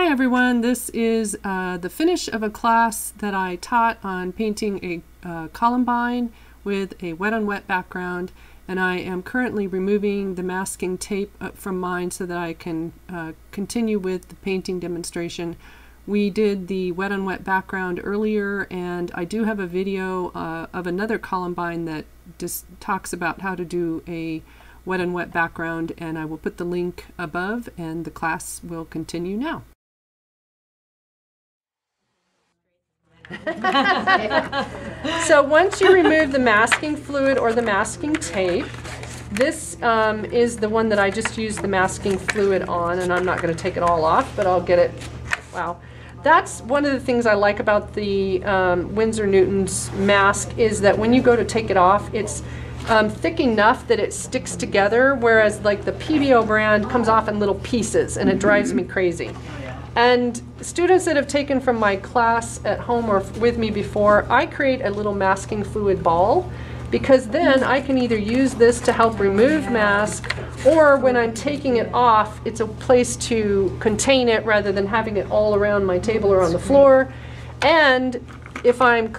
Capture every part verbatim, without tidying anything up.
Hi everyone, this is uh, the finish of a class that I taught on painting a uh, Columbine with a wet on wet background, and I am currently removing the masking tape from mine so that I can uh, continue with the painting demonstration. We did the wet on wet background earlier, and I do have a video uh, of another Columbine that just talks about how to do a wet on wet background, and I will put the link above and the class will continue now. So once you remove the masking fluid or the masking tape, this um, is the one that I just used the masking fluid on, and I'm not going to take it all off, but I'll get it. Wow. That's one of the things I like about the um, Winsor Newton's mask, is that when you go to take it off, it's um, thick enough that it sticks together, whereas like the P B O brand comes off in little pieces, and it drives me crazy. And students that have taken from my class at home or with me before, I create a little masking fluid ball, because then I can either use this to help remove mask, or when I'm taking it off, it's a place to contain it rather than having it all around my table or on the floor. And if I'm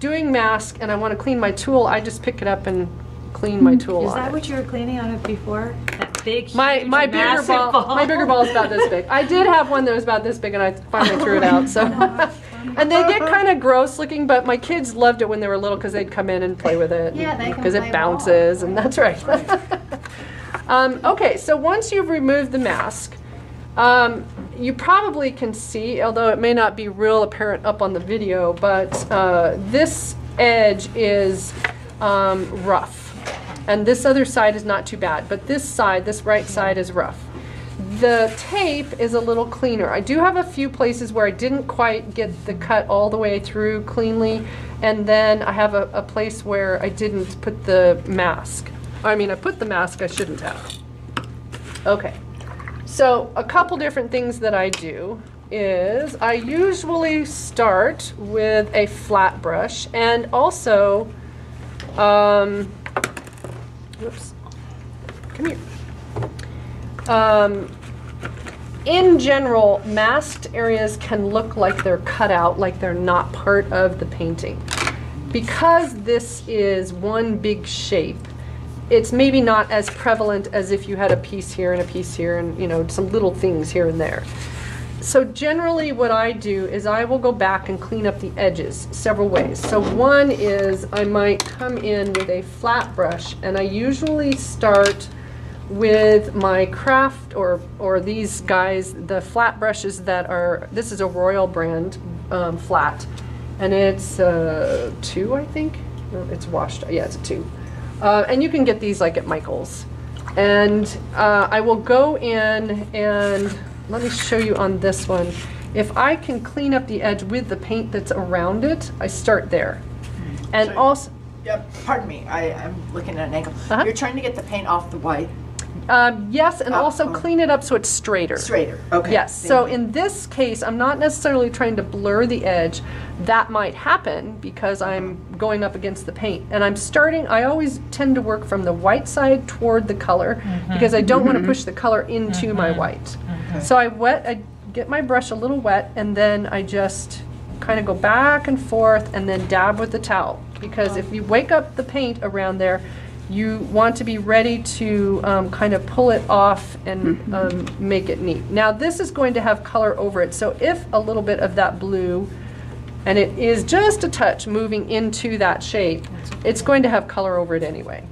doing mask and I want to clean my tool, I just pick it up and clean my tool. Is that what you were cleaning on it before? That big, my my bigger ball, ball. My bigger ball is about this big. I did have one that was about this big, and I finally threw it out. So, and they get kind of gross looking, but my kids loved it when they were little because they'd come in and play with it. Yeah, they because it bounces, ball. And that's right. um, okay, so once you've removed the mask, um, you probably can see, although it may not be real apparent up on the video, but uh, this edge is um, rough. And this other side is not too bad, but this side, this right side, is rough. The tape is a little cleaner. I do have a few places where I didn't quite get the cut all the way through cleanly, and then I have a, a place where I didn't put the mask. I mean, I put the mask, I shouldn't have. Okay, so a couple different things that I do is I usually start with a flat brush, and also, um, Oops. Come here. Um, in general, masked areas can look like they're cut out, like they're not part of the painting. Because this is one big shape, it's maybe not as prevalent as if you had a piece here and a piece here and, you know, some little things here and there. So generally what I do is I will go back and clean up the edges several ways. So one is I might come in with a flat brush, and I usually start with my craft or or these guys, the flat brushes that are, this is a Royal brand um, flat, and it's a two, I think. It's washed, yeah, it's a two. Uh, and you can get these like at Michael's. And uh, I will go in and let me show you on this one. If I can clean up the edge with the paint that's around it, I start there. And so also, yeah, pardon me, I, I'm looking at an angle. Uh-huh. You're trying to get the paint off the white? Um, yes, and oh, also oh. clean it up so it's straighter. Straighter, okay. Yes, so in this case, I'm not necessarily trying to blur the edge. That might happen because I'm going up against the paint. And I'm starting, I always tend to work from the white side toward the color, mm-hmm. because I don't mm-hmm. want to push the color into mm-hmm. my white. Okay. So I wet, I get my brush a little wet, and then I just kind of go back and forth and then dab with the towel. Because oh. if you wake up the paint around there, you want to be ready to um, kind of pull it off and um, make it neat. Now this is going to have color over it, so if a little bit of that blue, and it is just a touch moving into that shape, it's going to have color over it anyway.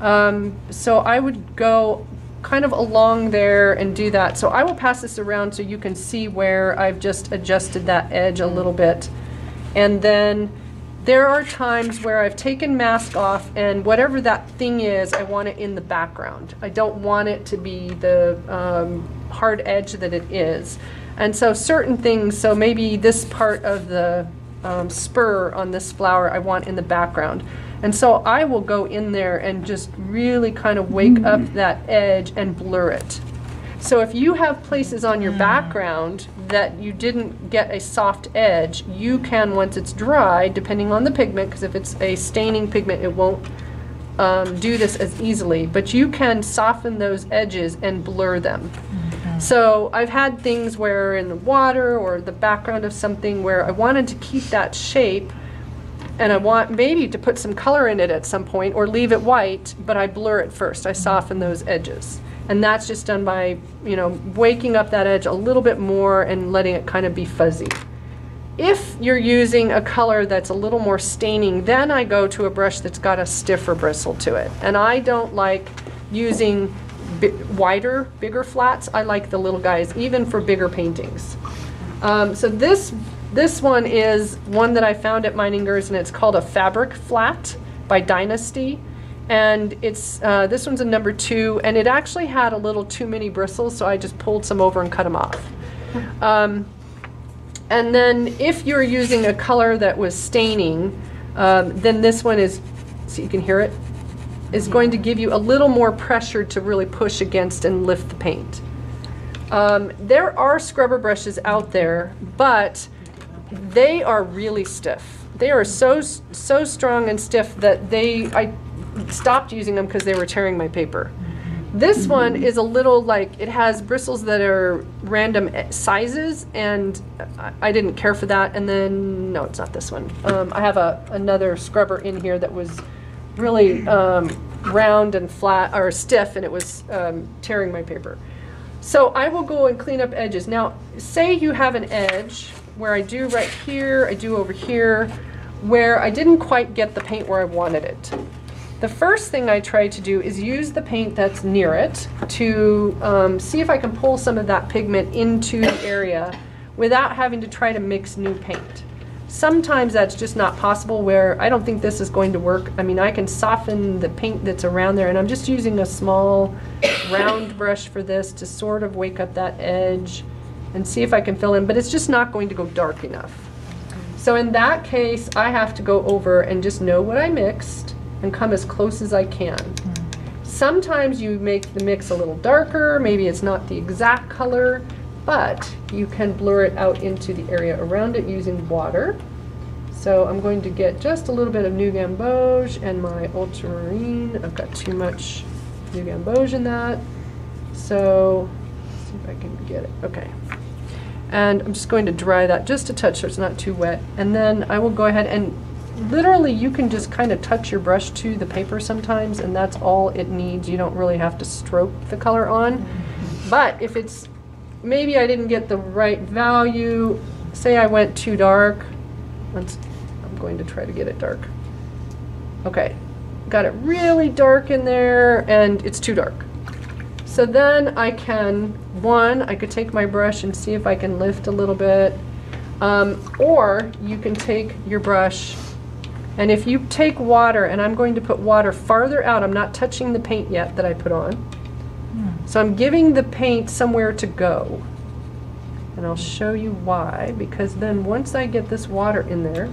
Um, so I would go kind of along there and do that. So I will pass this around so you can see where I've just adjusted that edge a little bit. And then there are times where I've taken mask off, and whatever that thing is, I want it in the background. I don't want it to be the um, hard edge that it is. And so certain things, so maybe this part of the um, spur on this flower I want in the background. And so I will go in there and just really kind of wake mm. up that edge and blur it. So if you have places on your background that you didn't get a soft edge, you can, once it's dry, depending on the pigment, because if it's a staining pigment, it won't um, do this as easily, but you can soften those edges and blur them. Mm-hmm. So I've had things where in the water or the background of something where I wanted to keep that shape, and I want maybe to put some color in it at some point or leave it white, but I blur it first. I soften those edges. And that's just done by, you know, waking up that edge a little bit more and letting it kind of be fuzzy. If you're using a color that's a little more staining, then I go to a brush that's got a stiffer bristle to it. And I don't like using bit wider, bigger flats. I like the little guys, even for bigger paintings. Um, so this this one is one that I found at Miningers, and it's called a Fabric Flat by Dynasty. And it's uh, this one's a number two, and it actually had a little too many bristles, so I just pulled some over and cut them off. Um, and then if you're using a color that was staining, um, then this one is, so you can hear it, is going to give you a little more pressure to really push against and lift the paint. Um, there are scrubber brushes out there, but they are really stiff. They are so, so strong and stiff that they, I stopped using them because they were tearing my paper. This one is a little like, it has bristles that are random sizes, and I, I didn't care for that. And then, no, it's not this one. Um, I have a, another scrubber in here that was really um, round and flat, or stiff, and it was um, tearing my paper. So I will go and clean up edges. Now, say you have an edge where I do right here, I do over here, where I didn't quite get the paint where I wanted it. The first thing I try to do is use the paint that's near it to um, see if I can pull some of that pigment into the area without having to try to mix new paint. Sometimes that's just not possible, where I don't think this is going to work. I mean, I can soften the paint that's around there, and I'm just using a small round brush for this to sort of wake up that edge and see if I can fill in, but it's just not going to go dark enough. So in that case, I have to go over and just know what I mixed and come as close as I can. Sometimes you make the mix a little darker, maybe it's not the exact color, but you can blur it out into the area around it using water. So I'm going to get just a little bit of New Gamboge and my Ultramarine. I've got too much New Gamboge in that. So let's see if I can get it. Okay. And I'm just going to dry that just a touch so it's not too wet. And then I will go ahead and literally you can just kind of touch your brush to the paper sometimes, and that's all it needs. You don't really have to stroke the color on. But if it's maybe I didn't get the right value. Say I went too dark. Let's, I'm going to try to get it dark. Okay, got it really dark in there, and it's too dark. So then I can, one, I could take my brush and see if I can lift a little bit. Um, or you can take your brush, and if you take water, and I'm going to put water farther out, I'm not touching the paint yet that I put on. So I'm giving the paint somewhere to go, and I'll show you why, because then once I get this water in there,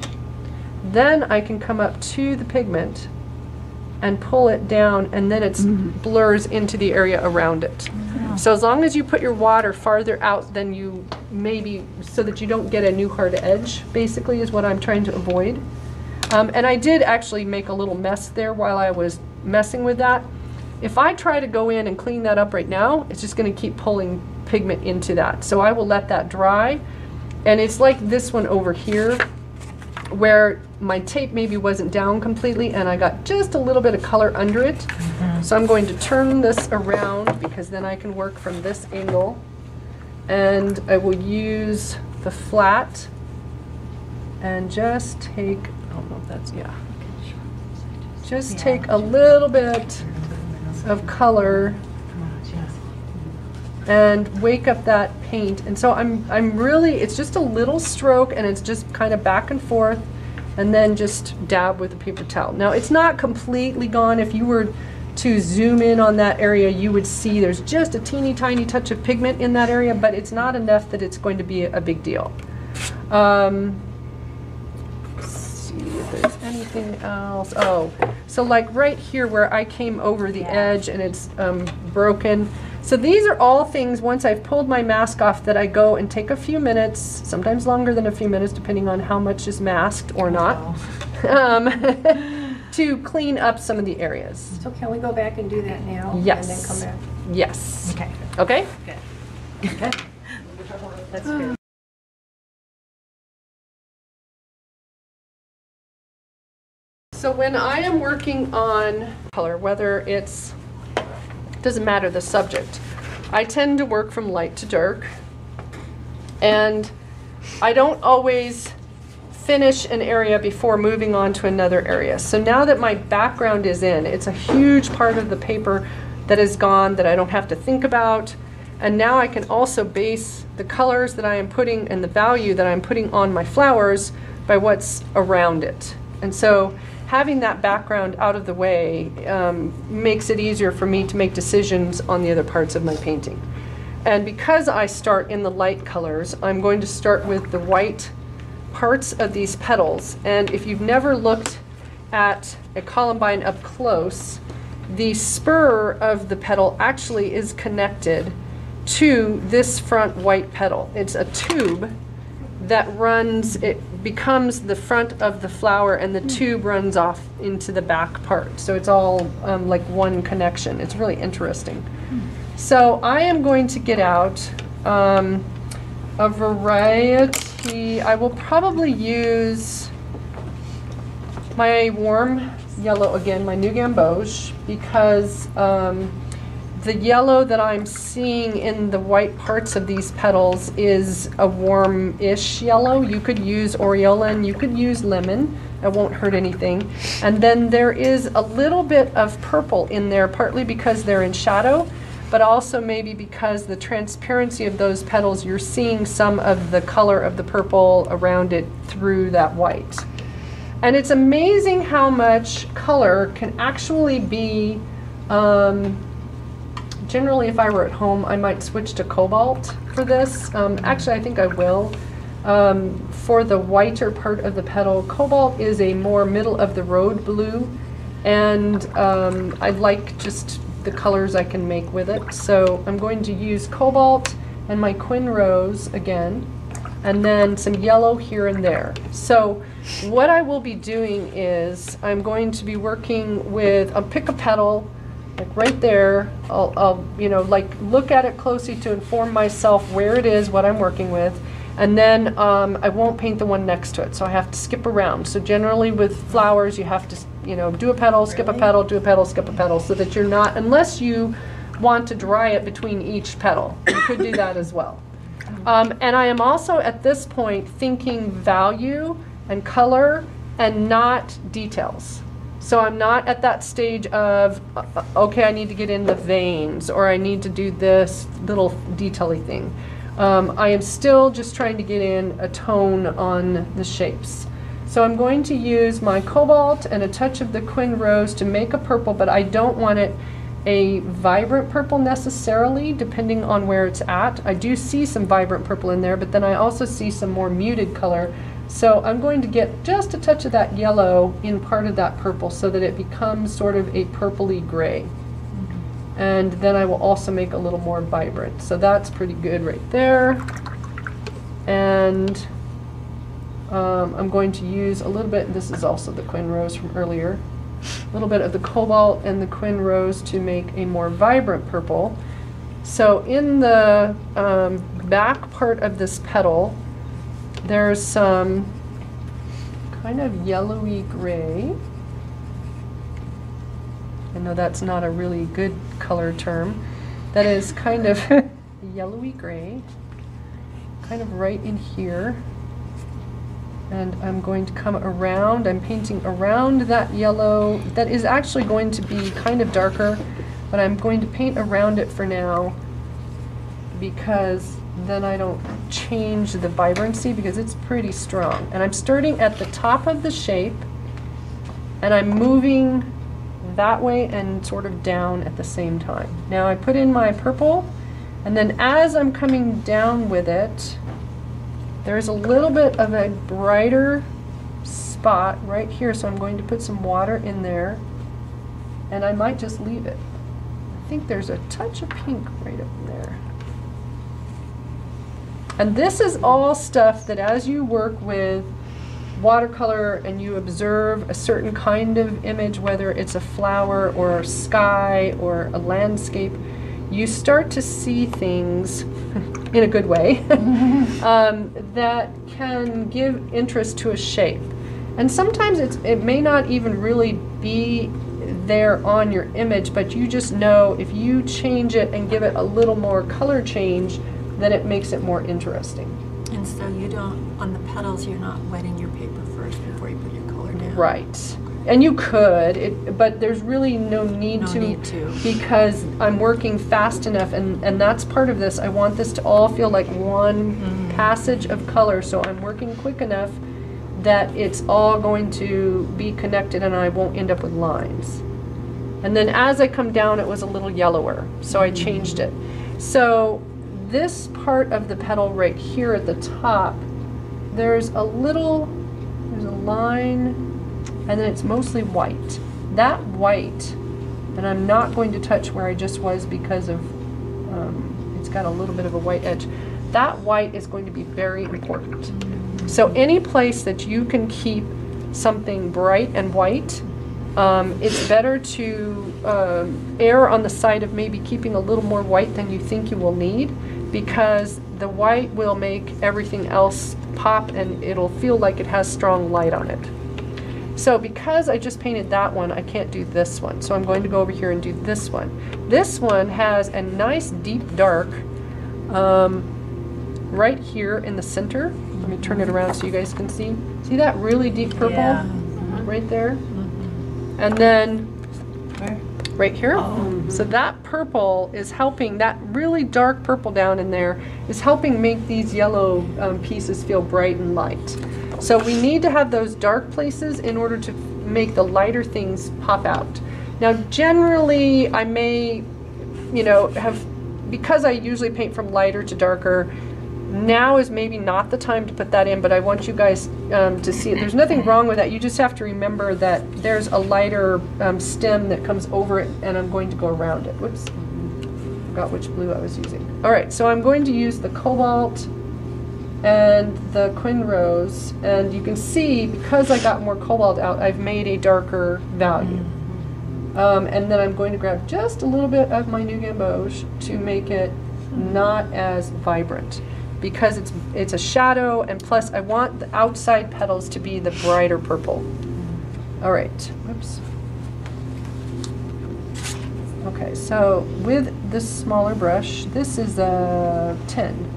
then I can come up to the pigment and pull it down, and then it mm-hmm. blurs into the area around it. Yeah. So as long as you put your water farther out than you maybe, so that you don't get a new hard edge, basically is what I'm trying to avoid. Um, and I did actually make a little mess there while I was messing with that. If I try to go in and clean that up right now, it's just going to keep pulling pigment into that. So I will let that dry. And it's like this one over here, where my tape maybe wasn't down completely, and I got just a little bit of color under it. Mm-hmm. So I'm going to turn this around, because then I can work from this angle. And I will use the flat and just take, I don't know if that's, yeah. Just take a little bit of color and wake up that paint. And so I'm I'm really, it's just a little stroke, and it's just kind of back and forth, and then just dab with a paper towel. Now, it's not completely gone. If you were to zoom in on that area, you would see there's just a teeny tiny touch of pigment in that area, but it's not enough that it's going to be a, a big deal. Um, if there's anything else. Oh, so like right here where I came over the yeah. edge, and it's um, broken. So these are all things, once I've pulled my mask off, that I go and take a few minutes, sometimes longer than a few minutes, depending on how much is masked or not, um, to clean up some of the areas. So can we go back and do that now? Yes. And then come back? Yes. Okay. Okay? Good. That's good. So when I am working on color, whether it's, doesn't matter the subject, I tend to work from light to dark, and I don't always finish an area before moving on to another area. So now that my background is in, it's a huge part of the paper that is gone that I don't have to think about, and now I can also base the colors that I am putting and the value that I'm putting on my flowers by what's around it. And so having that background out of the way um, makes it easier for me to make decisions on the other parts of my painting. And because I start in the light colors, I'm going to start with the white parts of these petals. And if you've never looked at a columbine up close, the spur of the petal actually is connected to this front white petal. It's a tube that runs, it becomes the front of the flower, and the tube runs off into the back part. So it's all um, like one connection. It's really interesting. So I am going to get out um, a variety. I will probably use my warm yellow again, my New Gamboge, because um, the yellow that I'm seeing in the white parts of these petals is a warm-ish yellow. You could use Aureolin, you could use lemon. It won't hurt anything. And then there is a little bit of purple in there, partly because they're in shadow, but also maybe because the transparency of those petals, you're seeing some of the color of the purple around it through that white. And it's amazing how much color can actually be um, generally, if I were at home, I might switch to Cobalt for this. Um, actually, I think I will. Um, for the whiter part of the petal, Cobalt is a more middle-of-the-road blue, and um, I like just the colors I can make with it. So I'm going to use Cobalt and my Quin Rose again, and then some yellow here and there. So what I will be doing is I'm going to be working with, I'll pick a petal, like right there, I'll, I'll, you know, like look at it closely to inform myself where it is, what I'm working with, and then um, I won't paint the one next to it, so I have to skip around. So generally with flowers, you have to, you know, do a petal, skip [S2] Really? [S1] A petal, do a petal, skip a petal, so that you're not, unless you want to dry it between each petal, you could do that as well. Um, and I am also at this point thinking value and color and not details. So I'm not at that stage of, okay, I need to get in the veins, or I need to do this little detail-y thing. Um, I am still just trying to get in a tone on the shapes. So I'm going to use my Cobalt and a touch of the Quin Rose to make a purple, but I don't want it a vibrant purple necessarily, depending on where it's at. I do see some vibrant purple in there, but then I also see some more muted color. So I'm going to get just a touch of that yellow in part of that purple so that it becomes sort of a purpley gray. Mm-hmm. And then I will also make a little more vibrant. So that's pretty good right there. And um, I'm going to use a little bit, this is also the Quin Rose from earlier, a little bit of the Cobalt and the Quin Rose to make a more vibrant purple. So in the um, back part of this petal, there's some kind of yellowy gray. I know that's not a really good color term. That is kind of yellowy gray, kind of right in here. And I'm going to come around, I'm painting around that yellow. That is actually going to be kind of darker, but I'm going to paint around it for now because then I don't change the vibrancy because it's pretty strong. And I'm starting at the top of the shape and I'm moving that way and sort of down at the same time. Now I put in my purple, and then as I'm coming down with it, there's a little bit of a brighter spot right here, so I'm going to put some water in there, and I might just leave it. I think there's a touch of pink right up there. And this is all stuff that as you work with watercolor and you observe a certain kind of image, whether it's a flower or a sky or a landscape, you start to see things in a good way um, that can give interest to a shape. And sometimes it's, it may not even really be there on your image, but you just know if you change it and give it a little more color change, then it makes it more interesting. And so you don't, on the petals, you're not wetting your paper first before you put your color down. Right. And you could, it, but there's really no need, no to, need to, because I'm working fast enough, and, and that's part of this. I want this to all feel like one mm-hmm. passage of color, so I'm working quick enough that it's all going to be connected and I won't end up with lines. And then as I come down, it was a little yellower, so I changed it. So this part of the petal right here at the top, there's a little, there's a line, and then it's mostly white. That white, and I'm not going to touch where I just was because of, um, it's got a little bit of a white edge. That white is going to be very important. So any place that you can keep something bright and white, um, it's better to uh, err on the side of maybe keeping a little more white than you think you will need, because the white will make everything else pop and it'll feel like it has strong light on it. So because I just painted that one, I can't do this one. So I'm going to go over here and do this one. This one has a nice deep dark um, right here in the center. Let me turn it around so you guys can see. See that really deep purple yeah. mm-hmm. right there? Mm-hmm. And then Where? right here. Oh. Mm-hmm. So that purple is helping, that really dark purple down in there is helping make these yellow um, pieces feel bright and light. So we need to have those dark places in order to make the lighter things pop out. Now generally I may, you know, have, because I usually paint from lighter to darker, now is maybe not the time to put that in, but I want you guys um, to see it. There's nothing wrong with that. You just have to remember that there's a lighter um, stem that comes over it, and I'm going to go around it. Whoops. Forgot which blue I was using. All right, so I'm going to use the Cobalt and the Quin Rose, and you can see because I got more Cobalt out, I've made a darker value. Um, and then I'm going to grab just a little bit of my New Gamboge to make it not as vibrant, because it's it's a shadow, and plus I want the outside petals to be the brighter purple. All right, whoops. Okay, so with this smaller brush, this is a ten.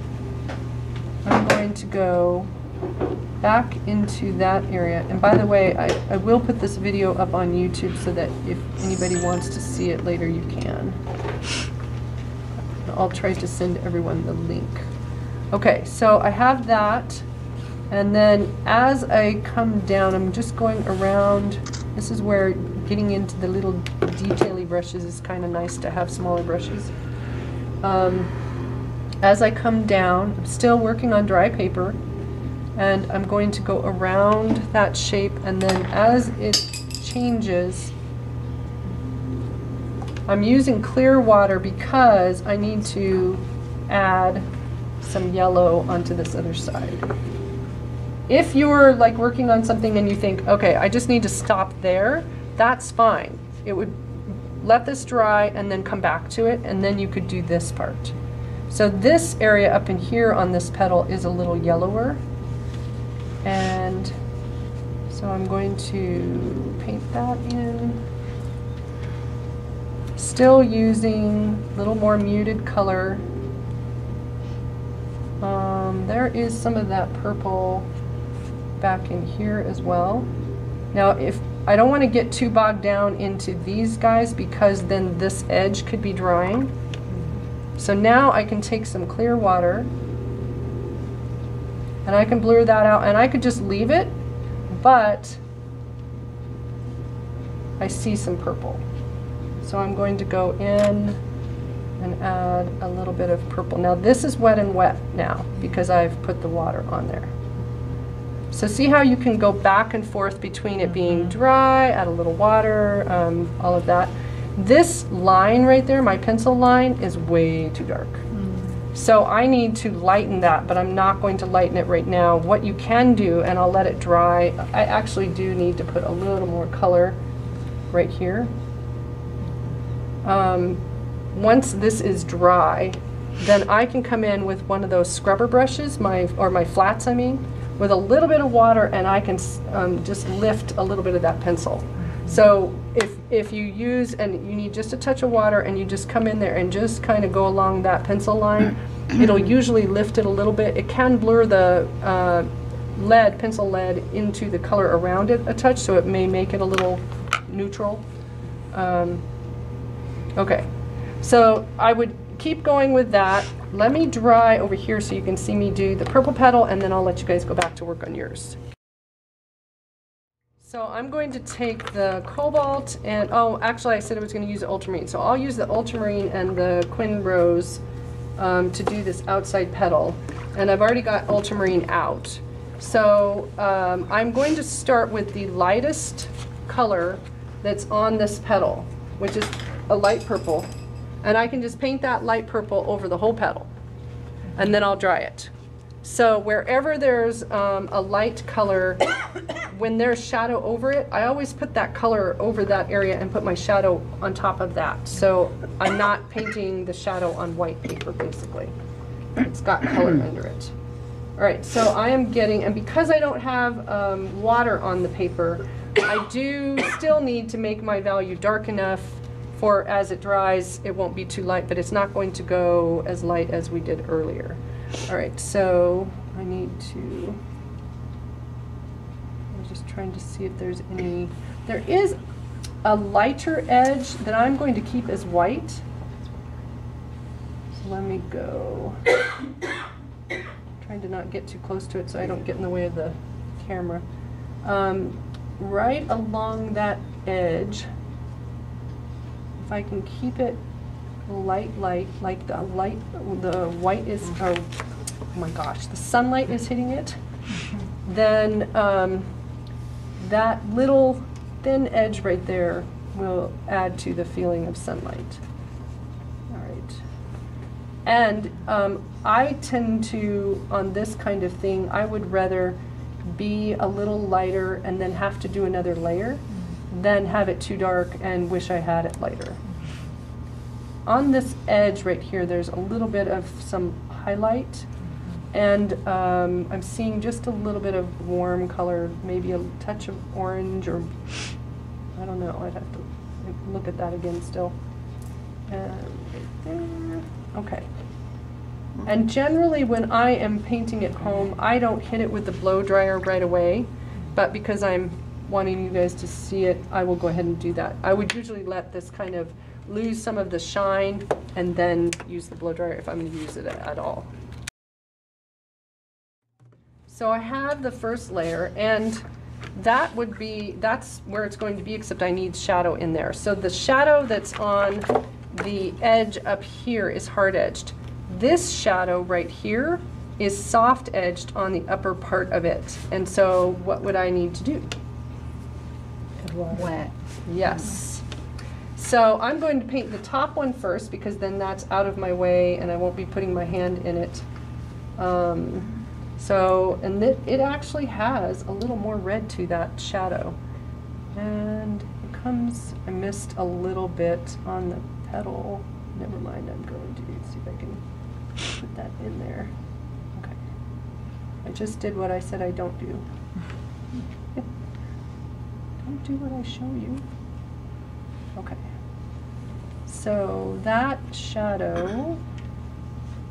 I'm going to go back into that area. And by the way, I, I will put this video up on YouTube so that if anybody wants to see it later, you can. I'll try to send everyone the link. Okay, so I have that, and then as I come down, I'm just going around. This is where getting into the little detail-y brushes is kind of nice to have smaller brushes. Um, as I come down, I'm still working on dry paper, and I'm going to go around that shape, and then as it changes, I'm using clear water because I need to add some yellow onto this other side. If you're like working on something and you think, okay, I just need to stop there, that's fine. It would let this dry and then come back to it, and then you could do this part. So this area up in here on this petal is a little yellower, and so I'm going to paint that in. Still using a little more muted color. Um, there is some of that purple back in here as well. Now, if I don't want to get too bogged down into these guys, because then this edge could be drying. So now I can take some clear water and I can blur that out, and I could just leave it, but I see some purple. So I'm going to go in and add a little bit of purple. Now this is wet and wet now because I've put the water on there. So see how you can go back and forth between it being dry, add a little water, um, all of that. This line right there, my pencil line, is way too dark. Mm. So I need to lighten that, but I'm not going to lighten it right now. What you can do, and I'll let it dry, I actually do need to put a little more color right here. Um, once this is dry, then I can come in with one of those scrubber brushes, my or my flats, I mean, with a little bit of water, and I can um, just lift a little bit of that pencil. So if, if you use, and you need just a touch of water, and you just come in there and just kind of go along that pencil line, it'll usually lift it a little bit. It can blur the uh, lead, pencil lead, into the color around it a touch, so it may make it a little neutral. Um, okay, so I would keep going with that. Let me dry over here so you can see me do the purple petal, and then I'll let you guys go back to work on yours. So I'm going to take the cobalt and, oh, actually I said I was going to use ultramarine. So I'll use the ultramarine and the Quin Rose um, to do this outside petal. And I've already got ultramarine out. So um, I'm going to start with the lightest color that's on this petal, which is a light purple. And I can just paint that light purple over the whole petal. And then I'll dry it. So wherever there's um, a light color, when there's shadow over it, I always put that color over that area and put my shadow on top of that. So I'm not painting the shadow on white paper, basically. It's got color under it. All right, so I am getting, and because I don't have um, water on the paper, I do still need to make my value dark enough for as it dries, it won't be too light, but it's not going to go as light as we did earlier. All right, so I need to, I'm just trying to see if there's any, there is a lighter edge that I'm going to keep as white. So let me go, trying to not get too close to it so I don't get in the way of the camera. Um, right along that edge, if I can keep it light, light, like the light, the white is, oh, oh my gosh, the sunlight is hitting it, then um, that little thin edge right there will add to the feeling of sunlight. All right. And um, I tend to, on this kind of thing, I would rather be a little lighter and then have to do another layer than have it too dark and wish I had it lighter. On this edge right here, there's a little bit of some highlight, and um, I'm seeing just a little bit of warm color, maybe a touch of orange, or I don't know, I'd have to look at that again still. And okay. And generally when I am painting at home, I don't hit it with the blow dryer right away, but because I'm wanting you guys to see it, I will go ahead and do that. I would usually let this kind of lose some of the shine and then use the blow dryer if I'm going to use it at all. So I have the first layer, and that would be, that's where it's going to be, except I need shadow in there. So the shadow that's on the edge up here is hard edged. This shadow right here is soft edged on the upper part of it. And so what would I need to do? Wet. Yes. So I'm going to paint the top one first, because then that's out of my way and I won't be putting my hand in it. Um, so, and it, it actually has a little more red to that shadow. And it comes, I missed a little bit on the petal. Never mind, I'm going to see if I can put that in there. Okay. I just did what I said I don't do. Don't do what I show you. Okay. So that shadow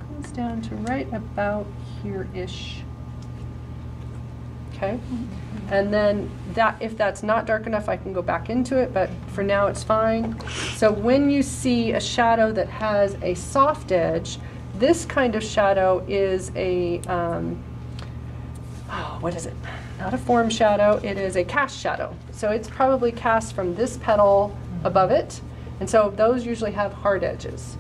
comes down to right about here-ish. Okay? Mm-hmm. And then that, if that's not dark enough, I can go back into it, but for now it's fine. So when you see a shadow that has a soft edge, this kind of shadow is a, um, oh, what is it? Not a form shadow, it is a cast shadow. So it's probably cast from this petal above it, and so those usually have hard edges,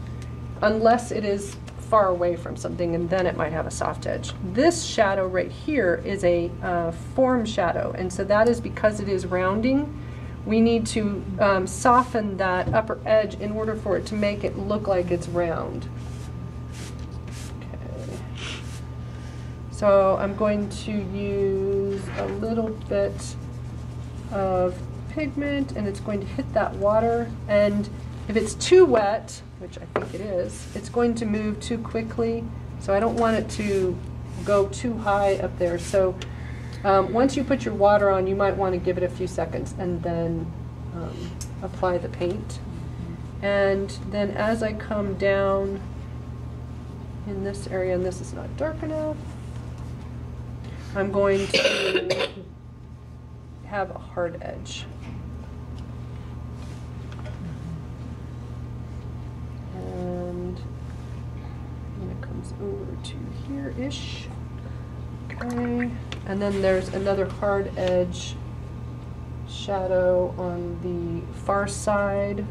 unless it is far away from something, and then it might have a soft edge. This shadow right here is a uh, form shadow, and so that is because it is rounding. We need to um, soften that upper edge in order for it to make it look like it's round. Okay. So I'm going to use a little bit of pigment, and it's going to hit that water, and If it's too wet, which I think it is, it's going to move too quickly, so I don't want it to go too high up there. So um, once you put your water on, you might want to give it a few seconds and then um, apply the paint. And then as I come down in this area, and this is not dark enough, I'm going to have a hard edge. And when it comes over to here-ish, okay. And then there's another hard edge shadow on the far side.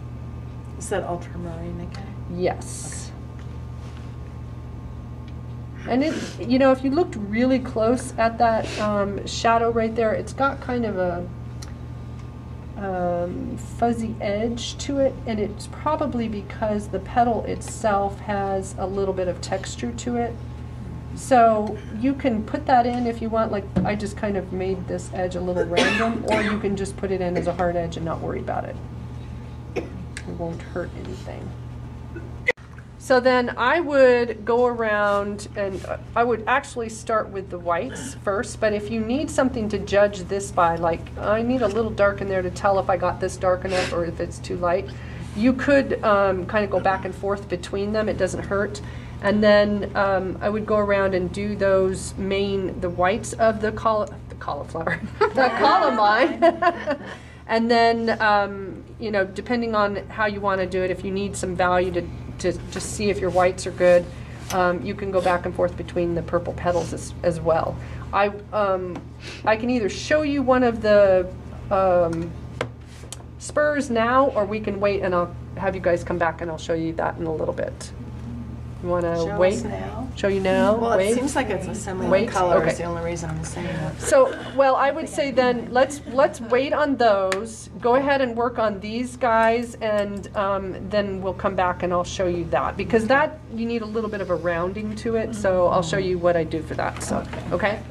Is that ultramarine again? Yes. Okay. And it, you know, if you looked really close at that um, shadow right there, it's got kind of a um, fuzzy edge to it, and it's probably because the petal itself has a little bit of texture to it. So you can put that in if you want, like I just kind of made this edge a little random, or you can just put it in as a hard edge and not worry about it. Won't hurt anything. So then I would go around, and I would actually start with the whites first, but if you need something to judge this by, like I need a little dark in there to tell if I got this dark enough or if it's too light, you could um, kind of go back and forth between them. It doesn't hurt. And then um, I would go around and do those main, the whites of the, col the cauliflower, the columbine. And then, um, you know, depending on how you want to do it, if you need some value to to, to see if your whites are good, um, you can go back and forth between the purple petals as, as well. I, um, I can either show you one of the um, spurs now, or we can wait and I'll have you guys come back and I'll show you that in a little bit. You want to wait? Show us now? Show you now? Well, wait. It seems like it's a similar wait. color. Okay. It's the only reason I'm saying that. So, well, I would say then let's let's wait on those. Go ahead and work on these guys, and um, then we'll come back and I'll show you that, because that you need a little bit of a rounding to it. So I'll show you what I do for that. So okay. okay?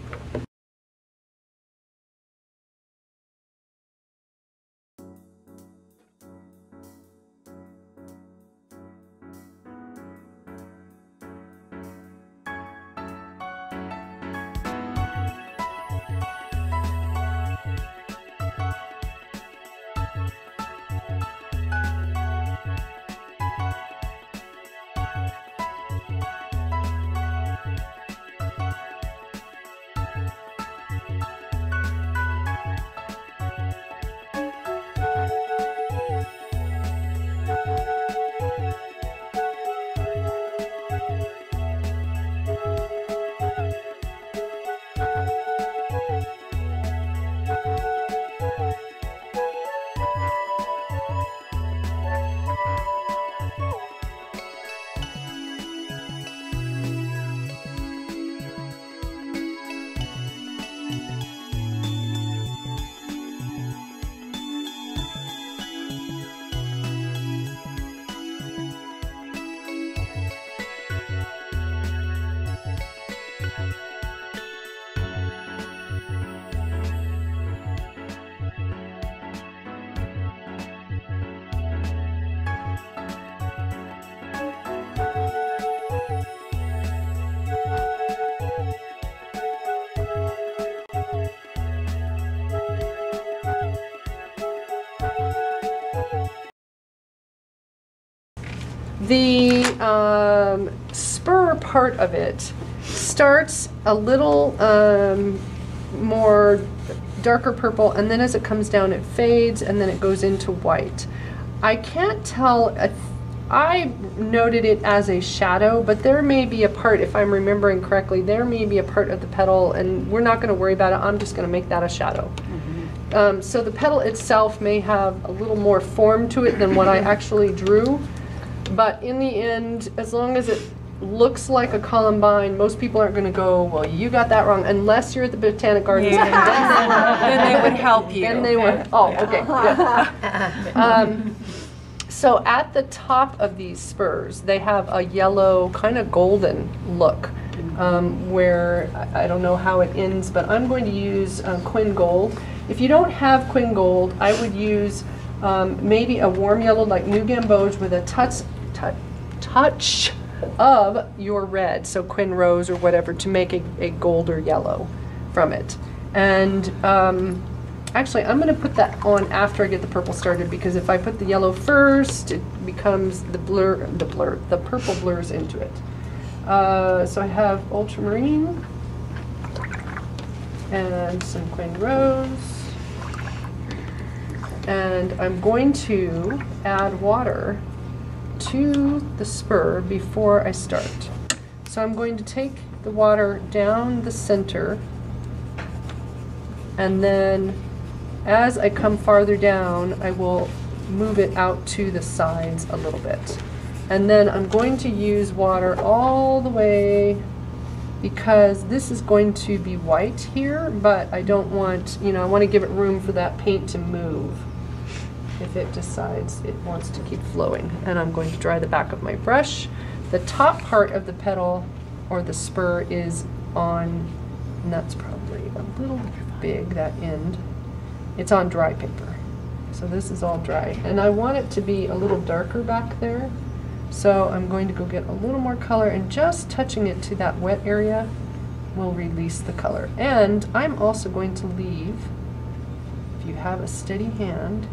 The um, spur part of it starts a little um, more darker purple, and then as it comes down it fades, and then it goes into white. I can't tell, if I noted it as a shadow, but there may be a part, if I'm remembering correctly, there may be a part of the petal, and we're not going to worry about it, I'm just going to make that a shadow. Mm-hmm. um, so the petal itself may have a little more form to it than what I actually drew. But in the end, as long as it looks like a columbine, most people aren't going to go, well, you got that wrong, unless you're at the Botanic Gardens. Yeah. And then, then they would help you. Then they would. Oh, okay. Good. Um, so at the top of these spurs, they have a yellow, kind of golden look, um, where I, I don't know how it ends, but I'm going to use uh, Quin Gold. If you don't have Quin Gold, I would use um, maybe a warm yellow like New Gamboge with a touch, touch, touch of your red, so Quin Rose or whatever, to make a, a gold or yellow from it. And um, actually, I'm going to put that on after I get the purple started, because if I put the yellow first, it becomes the blur, the blur, the purple blurs into it. Uh, so I have ultramarine and some Quin Rose, and I'm going to add water to the spur before I start. So I'm going to take the water down the center, and then as I come farther down, I will move it out to the sides a little bit. And then I'm going to use water all the way, because this is going to be white here, but I don't want, you know, I want to give it room for that paint to move if it decides it wants to keep flowing. And I'm going to dry the back of my brush. The top part of the petal or the spur is on, and that's probably a little big, that end. It's on dry paper. So this is all dry. And I want it to be a little darker back there. So I'm going to go get a little more color, and just touching it to that wet area will release the color. And I'm also going to leave, if you have a steady hand,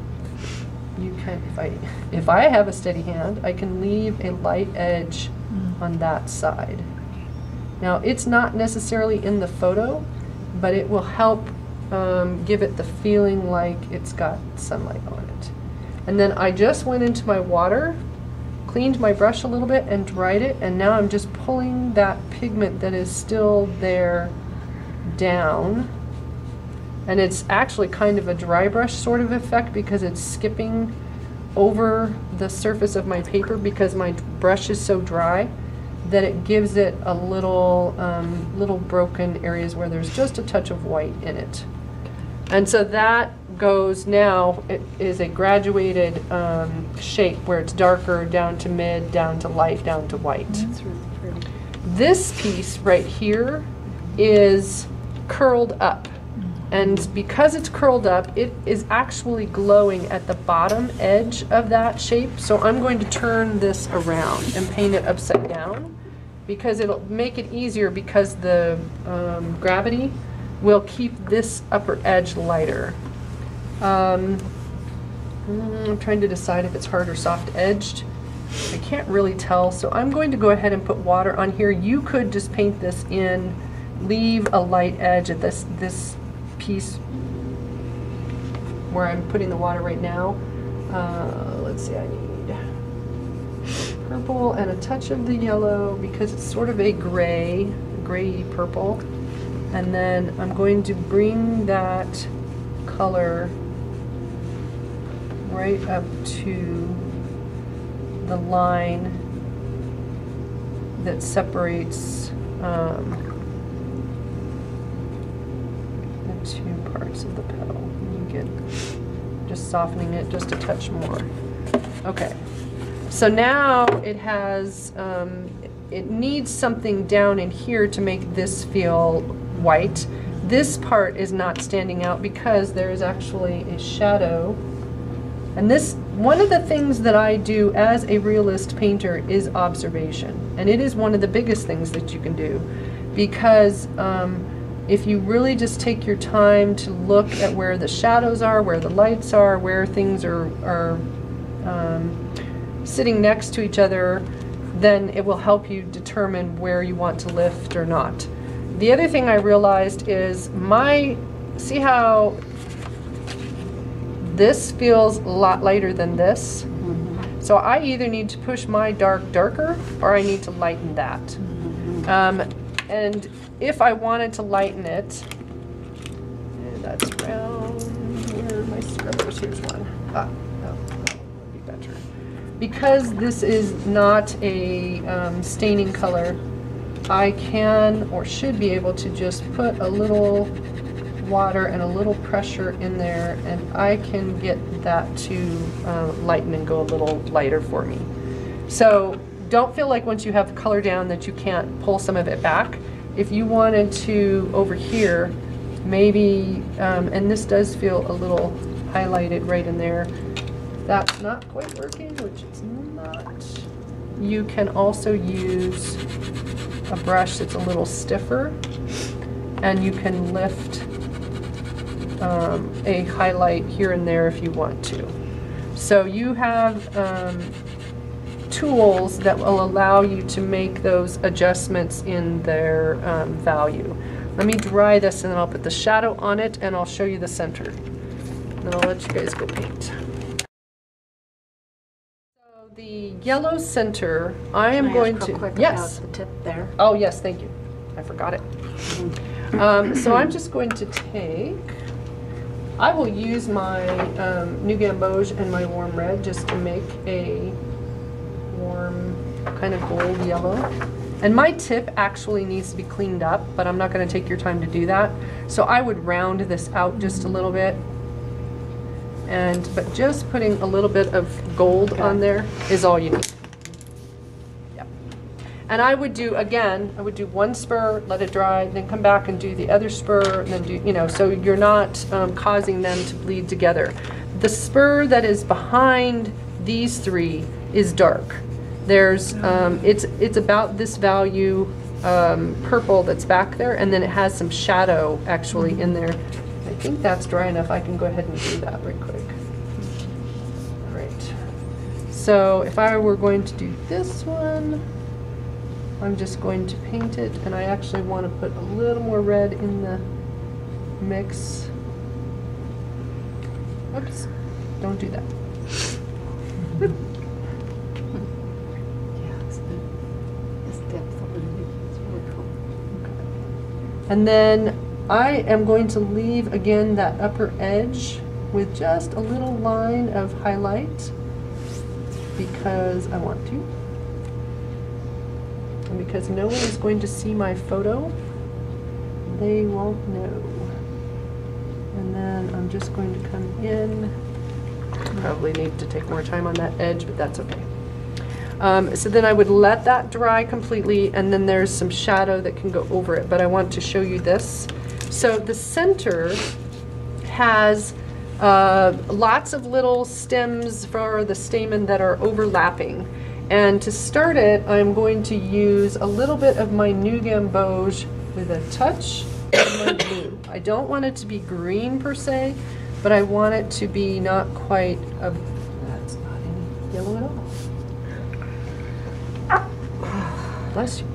you can, if I, if I have a steady hand, I can leave a light edge mm. on that side. Now, it's not necessarily in the photo, but it will help um, give it the feeling like it's got sunlight on it. And then I just went into my water, cleaned my brush a little bit and dried it, and now I'm just pulling that pigment that is still there down. And it's actually kind of a dry brush sort of effect, because it's skipping over the surface of my paper, because my brush is so dry that it gives it a little, um, little broken areas where there's just a touch of white in it. And so that goes now, it is a graduated um, shape where it's darker, down to mid, down to light, down to white. That's really pretty. This piece right here is curled up. And because it's curled up, it is actually glowing at the bottom edge of that shape. So I'm going to turn this around and paint it upside down, because it'll make it easier, because the um, gravity will keep this upper edge lighter. Um, I'm trying to decide if it's hard or soft edged. I can't really tell. So I'm going to go ahead and put water on here. You could just paint this in, leave a light edge at this, this piece where I'm putting the water right now. Uh, let's see, I need purple and a touch of the yellow, because it's sort of a gray, gray purple. And then I'm going to bring that color right up to the line that separates um, two parts of the petal. You get just softening it just a touch more. Okay, so now it has, um, it needs something down in here to make this feel white. This part is not standing out because there is actually a shadow. And this, one of the things that I do as a realist painter is observation. And it is one of the biggest things that you can do, because um, if you really just take your time to look at where the shadows are, where the lights are, where things are, are um, sitting next to each other, then it will help you determine where you want to lift or not. The other thing I realized is my, see how this feels a lot lighter than this? Mm-hmm. So I either need to push my dark darker, or I need to lighten that. Mm-hmm. um, and if I wanted to lighten it, and that's round, where are my scrubbers? Here's one. Ah, no, that would be better. Because this is not a um, staining color, I can or should be able to just put a little water and a little pressure in there, and I can get that to uh, lighten and go a little lighter for me. So don't feel like once you have the color down that you can't pull some of it back. If you wanted to, over here, maybe, um, and this does feel a little highlighted right in there, that's not quite working, which it's not. You can also use a brush that's a little stiffer, and you can lift um, a highlight here and there if you want to. So you have um, tools that will allow you to make those adjustments in their um, value. Let me dry this and then I'll put the shadow on it and I'll show you the center. And I'll let you guys go paint. So the yellow center, I am going to, quick yes. About the tip there. Oh yes, thank you. I forgot it. um, so I'm just going to take, I will use my um, New Gamboge and my warm red just to make a warm kind of gold yellow. And my tip actually needs to be cleaned up, but I'm not going to take your time to do that. So I would round this out just a little bit. And but just putting a little bit of gold okay. on there is all you need. Yep. And I would do, again, I would do one spur, let it dry, then come back and do the other spur, and then do, you know, so you're not um, causing them to bleed together. The spur that is behind these three is dark. There's, um, it's, it's about this value um, purple that's back there, and then it has some shadow actually mm-hmm. in there. I think that's dry enough. I can go ahead and do that right quick. All right. So if I were going to do this one, I'm just going to paint it, and I actually want to put a little more red in the mix. Oops, don't do that. And then I am going to leave, again, that upper edge with just a little line of highlight because I want to. And because no one is going to see my photo, they won't know. And then I'm just going to come in. Probably need to take more time on that edge, but that's okay. Um, so then I would let that dry completely, and then there's some shadow that can go over it, but I want to show you this. So the center has uh, lots of little stems for the stamen that are overlapping. And to start it, I'm going to use a little bit of my New Gamboge with a touch of my blue. I don't want it to be green per se, but I want it to be not quite a, that's not any yellow at all. Bless you.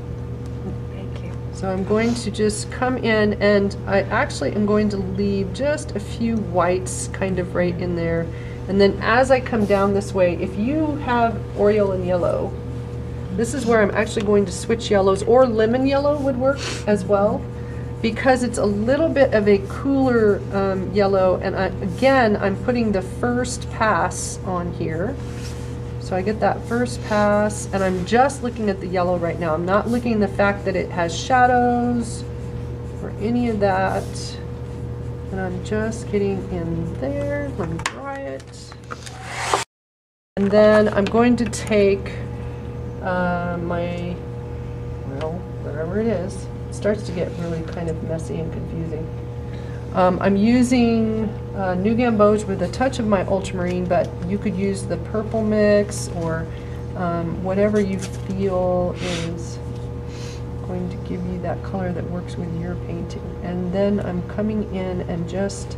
Thank you. So I'm going to just come in, and I actually am going to leave just a few whites kind of right in there. And then as I come down this way, if you have Aureolin Yellow, this is where I'm actually going to switch yellows, or lemon yellow would work as well, because it's a little bit of a cooler um, yellow. And I, again, I'm putting the first pass on here. So I get that first pass, and I'm just looking at the yellow right now. I'm not looking at the fact that it has shadows or any of that. And I'm just getting in there. Let me dry it. And then I'm going to take uh, my, well, wherever it is. It starts to get really kind of messy and confusing. Um, I'm using uh, New Gamboge with a touch of my Ultramarine, but you could use the purple mix or um, whatever you feel is going to give you that color that works with your painting. And then I'm coming in and just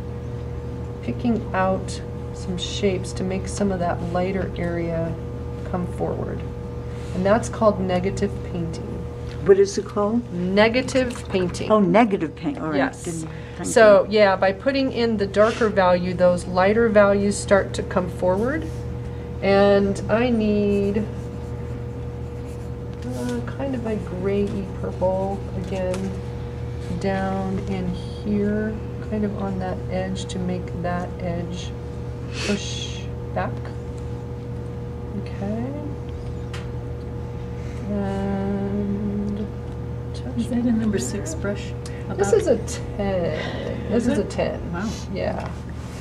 picking out some shapes to make some of that lighter area come forward. And that's called negative painting. What is it called? Negative painting. Oh, negative paint. All right. Yes. So, yeah, by putting in the darker value, those lighter values start to come forward. And I need uh, kind of a gray-y purple, again, down in here, kind of on that edge to make that edge push back. Okay. And is that a number six brush? About this is a ten. This is a ten. Wow. Yeah.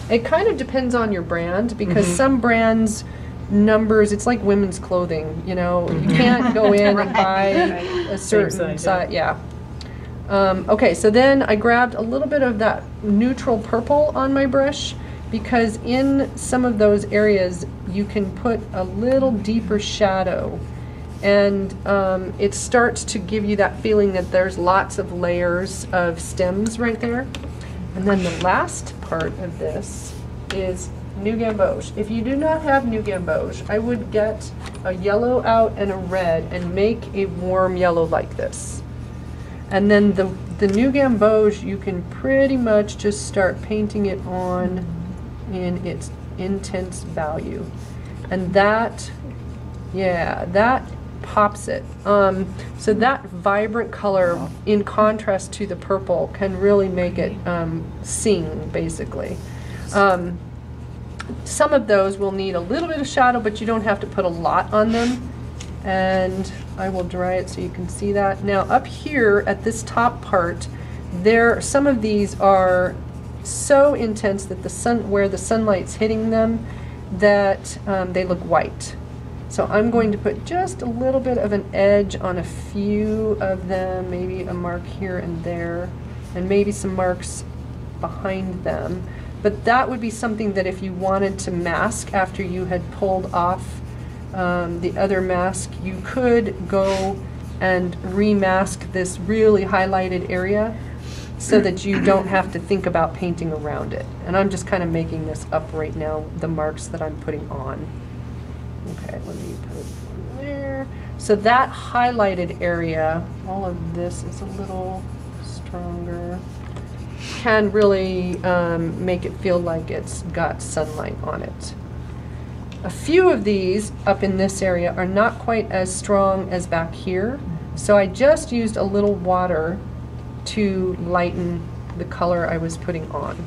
It kind of depends on your brand, because mm-hmm. some brands numbers, it's like women's clothing, you know. You can't go in right. and buy right. a certain size. Yeah. Um, okay, so then I grabbed a little bit of that neutral purple on my brush, because in some of those areas you can put a little deeper shadow, and um, it starts to give you that feeling that there's lots of layers of stems right there. And then the last part of this is New Gamboge. If you do not have New Gamboge, I would get a yellow out and a red and make a warm yellow like this. And then the, the New Gamboge, you can pretty much just start painting it on in its intense value. And that, yeah, that pops it. Um, so that vibrant color in contrast to the purple can really make it um, sing, basically. Um, Some of those will need a little bit of shadow, but you don't have to put a lot on them. And I will dry it so you can see that. Now up here at this top part, there some of these are so intense that the sun, where the sunlight's hitting them, that um, they look white. So I'm going to put just a little bit of an edge on a few of them, maybe a mark here and there, and maybe some marks behind them. But that would be something that if you wanted to mask after you had pulled off um, the other mask, you could go and remask this really highlighted area so that you don't have to think about painting around it. And I'm just kind of making this up right now, the marks that I'm putting on. Okay, let me put it there. So that highlighted area, all of this is a little stronger, can really um, make it feel like it's got sunlight on it. A few of these up in this area are not quite as strong as back here, so I just used a little water to lighten the color I was putting on.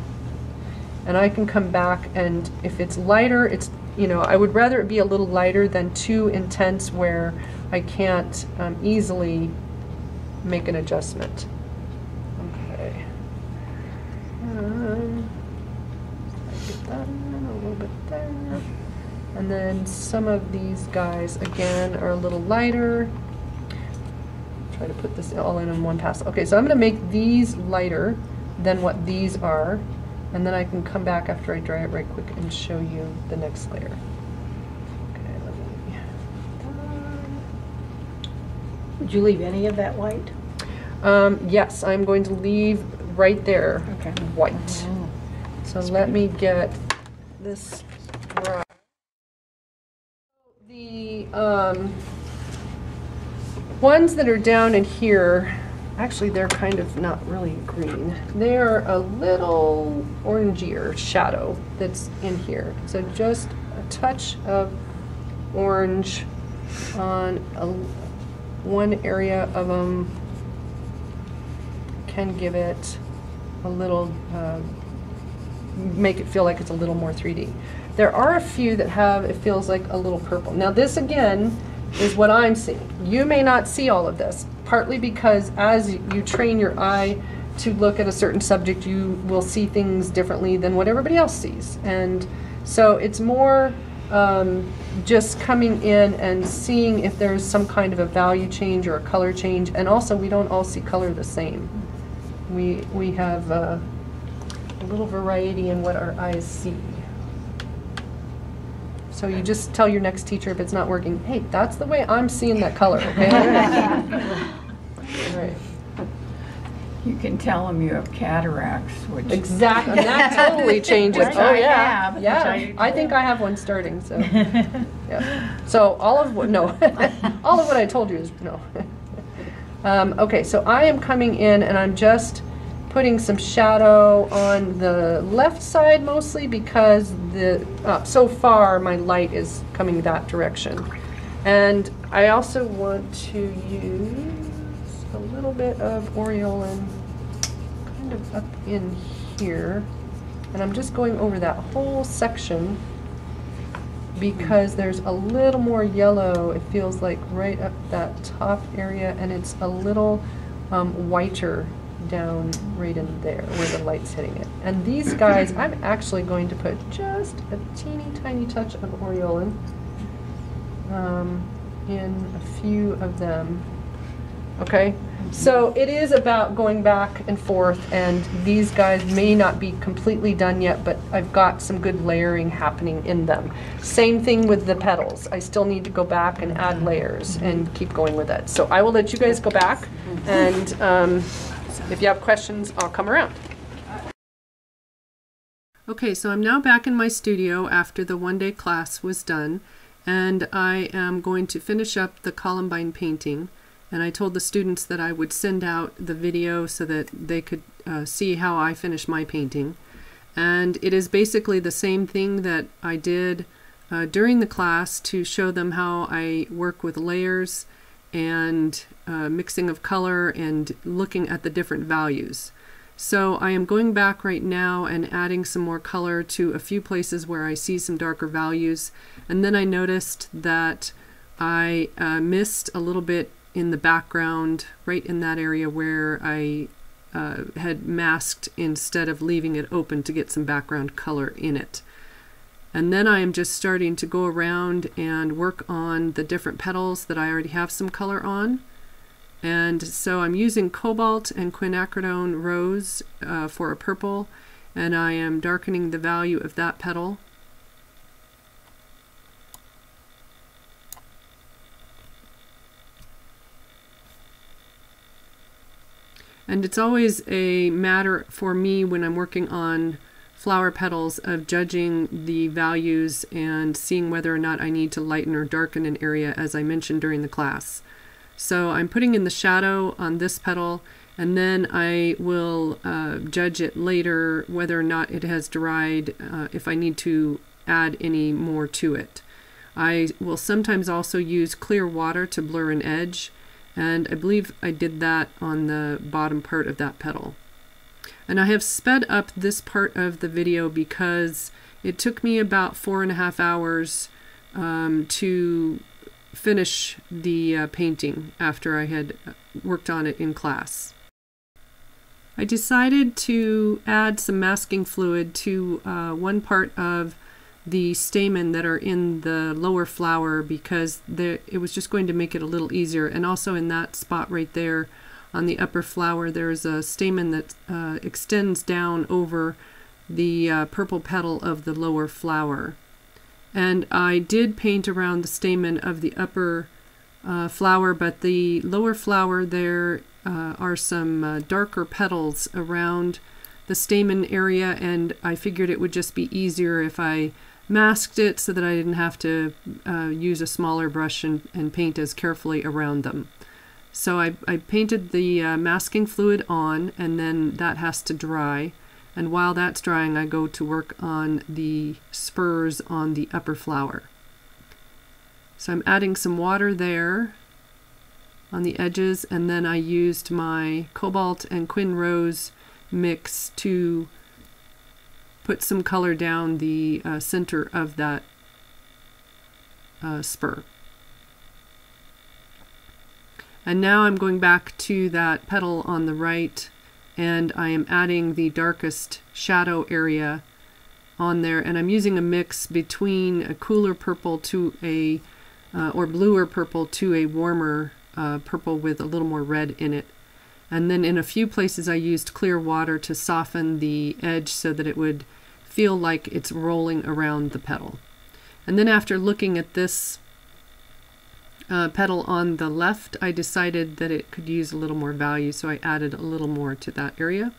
And I can come back, and if it's lighter, it's, you know, I would rather it be a little lighter than too intense where I can't um, easily make an adjustment. Um, get that in a little bit there. And then some of these guys again are a little lighter. Try to put this all in in one pass. Okay, so I'm going to make these lighter than what these are, and then I can come back after I dry it right quick and show you the next layer. Okay, let me Would you leave any of that white? Um, yes, I'm going to leave right there, okay. White. Oh, so let me get this dry. The um, ones that are down in here, actually they're kind of not really green. They're a little orangier shadow that's in here. So just a touch of orange on a, one area of them can give it a little, uh, make it feel like it's a little more three D. There are a few that have, it feels like a little purple. Now this again is what I'm seeing. You may not see all of this, partly because as you train your eye to look at a certain subject, you will see things differently than what everybody else sees. And so it's more um, just coming in and seeing if there's some kind of a value change or a color change. And also we don't all see color the same. We, we have uh, a little variety in what our eyes see. So you just tell your next teacher if it's not working, hey, that's the way I'm seeing that color, okay? Right. You can tell them you have cataracts, which exactly, that totally changes. Which oh I yeah, have, yeah. Which I, I think I have one starting. So, yeah. So all of what no, all of what I told you is no. Um, okay, so I am coming in and I'm just putting some shadow on the left side mostly because the uh, so far my light is coming that direction, and I also want to use a little bit of Aureolin kind of up in here, and I'm just going over that whole section because there's a little more yellow, it feels like, right up that top area, and it's a little um, whiter down right in there where the light's hitting it. And these guys, I'm actually going to put just a teeny tiny touch of Aureolin um, in a few of them Okay, so it is about going back and forth, and these guys may not be completely done yet, but I've got some good layering happening in them. Same thing with the petals. I still need to go back and add layers and keep going with it. So I will let you guys go back, and um, if you have questions, I'll come around. Okay, so I'm now back in my studio after the one-day class was done, and I am going to finish up the Columbine painting. And I told the students that I would send out the video so that they could uh, see how I finish my painting. And it is basically the same thing that I did uh, during the class to show them how I work with layers and uh, mixing of color and looking at the different values. So I am going back right now and adding some more color to a few places where I see some darker values. And then I noticed that I uh, missed a little bit in the background, right in that area where I uh, had masked instead of leaving it open to get some background color in it. And then I am just starting to go around and work on the different petals that I already have some color on. And so I'm using Cobalt and Quinacridone Rose uh, for a purple, and I am darkening the value of that petal. And it's always a matter for me when I'm working on flower petals of judging the values and seeing whether or not I need to lighten or darken an area, as I mentioned during the class. So I'm putting in the shadow on this petal, and then I will uh, judge it later whether or not it has dried, uh, if I need to add any more to it. I will sometimes also use clear water to blur an edge, and I believe I did that on the bottom part of that petal. And I have sped up this part of the video because it took me about four and a half hours um, to finish the uh, painting after I had worked on it in class. I decided to add some masking fluid to uh, one part of the stamen that are in the lower flower because there, it was just going to make it a little easier. And also in that spot right there on the upper flower, there's a stamen that uh, extends down over the uh, purple petal of the lower flower. And I did paint around the stamen of the upper uh, flower, but the lower flower there uh, are some uh, darker petals around the stamen area, and I figured it would just be easier if I masked it so that I didn't have to uh, use a smaller brush and, and paint as carefully around them. So I, I painted the uh, masking fluid on, and then that has to dry. And while that's drying, I go to work on the spurs on the upper flower. So I'm adding some water there on the edges, and then I used my Cobalt and Quin Rose mix to put some color down the uh, center of that uh, spur. And now I'm going back to that petal on the right, and I am adding the darkest shadow area on there, and I'm using a mix between a cooler purple to a uh, or bluer purple to a warmer uh, purple with a little more red in it. And then in a few places I used clear water to soften the edge so that it would feel like it's rolling around the petal. And then after looking at this uh, petal on the left, I decided that it could use a little more value, so I added a little more to that area.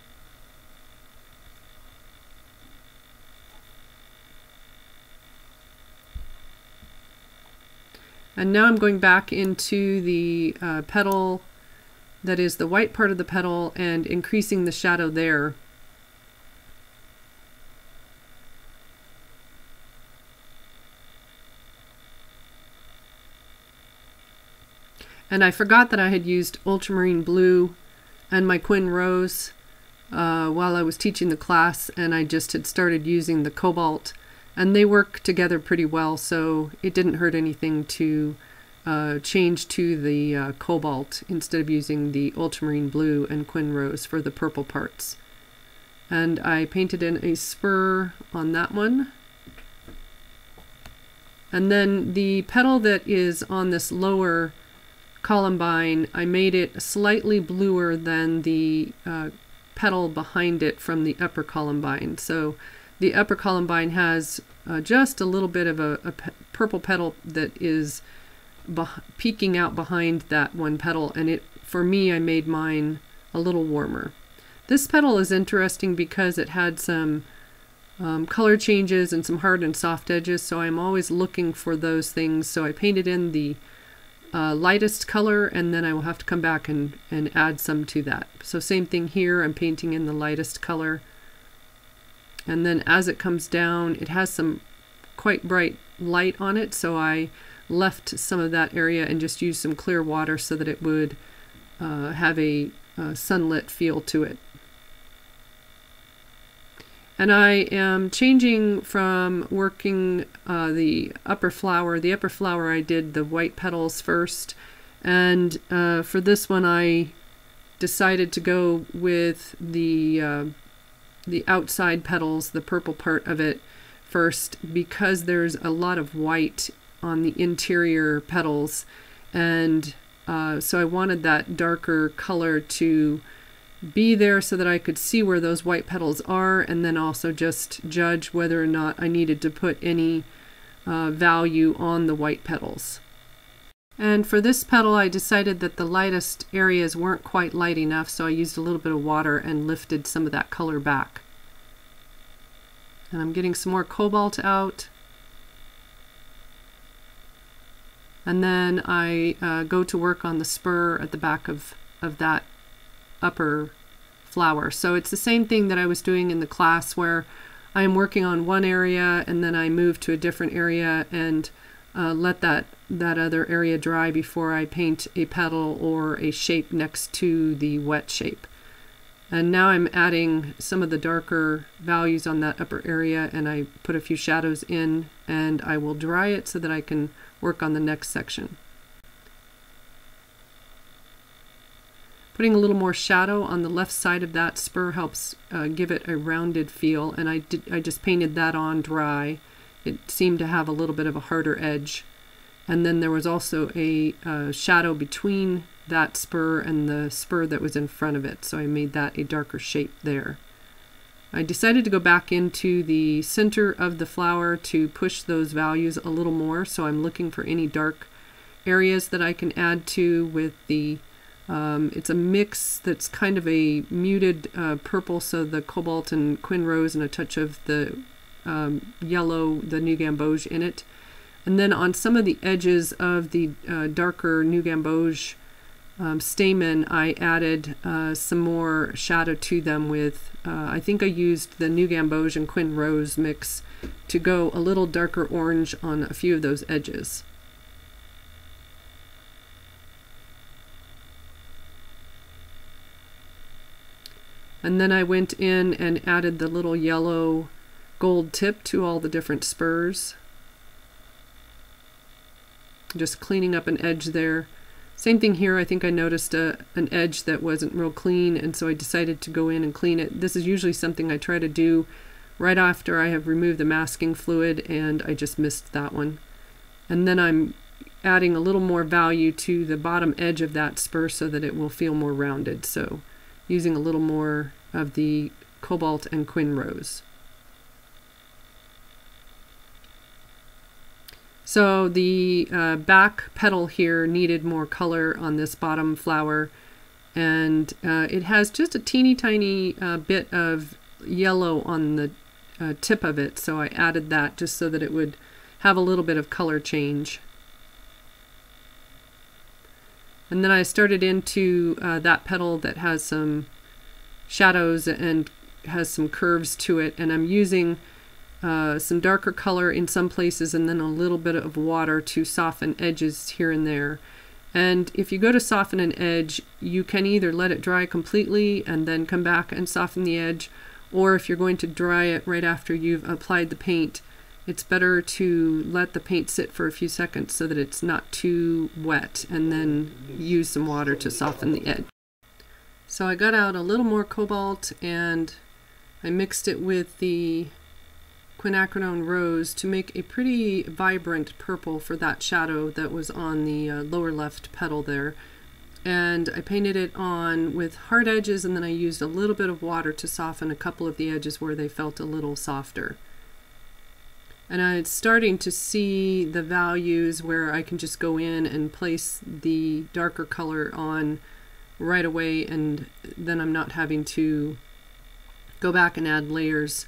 And now I'm going back into the uh, petal that is the white part of the petal and increasing the shadow there. And I forgot that I had used Ultramarine Blue and my Quin Rose uh, while I was teaching the class, and I just had started using the Cobalt, and they work together pretty well, so it didn't hurt anything to Uh, change to the uh, Cobalt instead of using the Ultramarine Blue and Quin Rose for the purple parts. And I painted in a spur on that one. And then the petal that is on this lower Columbine, I made it slightly bluer than the uh, petal behind it from the upper Columbine. So the upper Columbine has uh, just a little bit of a, a pe purple petal that is peeking out behind that one petal, and it, for me, I made mine a little warmer. This petal is interesting because it had some um, color changes and some hard and soft edges, so I'm always looking for those things. So I painted in the uh, lightest color, and then I will have to come back and, and add some to that. So same thing here, I'm painting in the lightest color. And then as it comes down, it has some quite bright light on it, so I left some of that area and just used some clear water so that it would uh, have a uh, sunlit feel to it. And I am changing from working uh, the upper flower. The upper flower I did the white petals first, and uh, for this one I decided to go with the uh, the outside petals, the purple part of it first, because there's a lot of white on the interior petals, and uh, so I wanted that darker color to be there so that I could see where those white petals are, and then also just judge whether or not I needed to put any uh, value on the white petals. And for this petal I decided that the lightest areas weren't quite light enough, so I used a little bit of water and lifted some of that color back. And I'm getting some more cobalt out. And then I uh, go to work on the spur at the back of, of that upper flower. So it's the same thing that I was doing in the class, where I'm working on one area and then I move to a different area and uh, let that, that other area dry before I paint a petal or a shape next to the wet shape. And now I'm adding some of the darker values on that upper area, and I put a few shadows in, and I will dry it so that I can work on the next section. Putting a little more shadow on the left side of that spur helps uh, give it a rounded feel, and I, did, I just painted that on dry. It seemed to have a little bit of a harder edge. And then there was also a uh, shadow between that spur and the spur that was in front of it, so I made that a darker shape there. I decided to go back into the center of the flower to push those values a little more, so I'm looking for any dark areas that I can add to with the, um, it's a mix that's kind of a muted uh, purple, so the cobalt and Quin Rose and a touch of the um, yellow, the New Gamboge in it. And then on some of the edges of the uh, darker New Gamboge Um, stamen, I added uh, some more shadow to them with, uh, I think I used the New Gamboge and Quin Rose mix to go a little darker orange on a few of those edges. And then I went in and added the little yellow gold tip to all the different spurs. Just cleaning up an edge there. Same thing here, I think I noticed a, an edge that wasn't real clean, and so I decided to go in and clean it. This is usually something I try to do right after I have removed the masking fluid, and I just missed that one. And then I'm adding a little more value to the bottom edge of that spur so that it will feel more rounded, so using a little more of the cobalt and Quin Rose. So the uh, back petal here needed more color on this bottom flower, and uh, it has just a teeny tiny uh, bit of yellow on the uh, tip of it, so I added that just so that it would have a little bit of color change. And then I started into uh, that petal that has some shadows and has some curves to it, and I'm using Uh, some darker color in some places and then a little bit of water to soften edges here and there. And if you go to soften an edge, you can either let it dry completely and then come back and soften the edge, or if you're going to dry it right after you've applied the paint, it's better to let the paint sit for a few seconds so that it's not too wet, and then use some water to soften the edge. So I got out a little more cobalt and I mixed it with the Quinacridone Rose to make a pretty vibrant purple for that shadow that was on the uh, lower left petal there. And I painted it on with hard edges, and then I used a little bit of water to soften a couple of the edges where they felt a little softer. And I'm starting to see the values where I can just go in and place the darker color on right away, and then I'm not having to go back and add layers.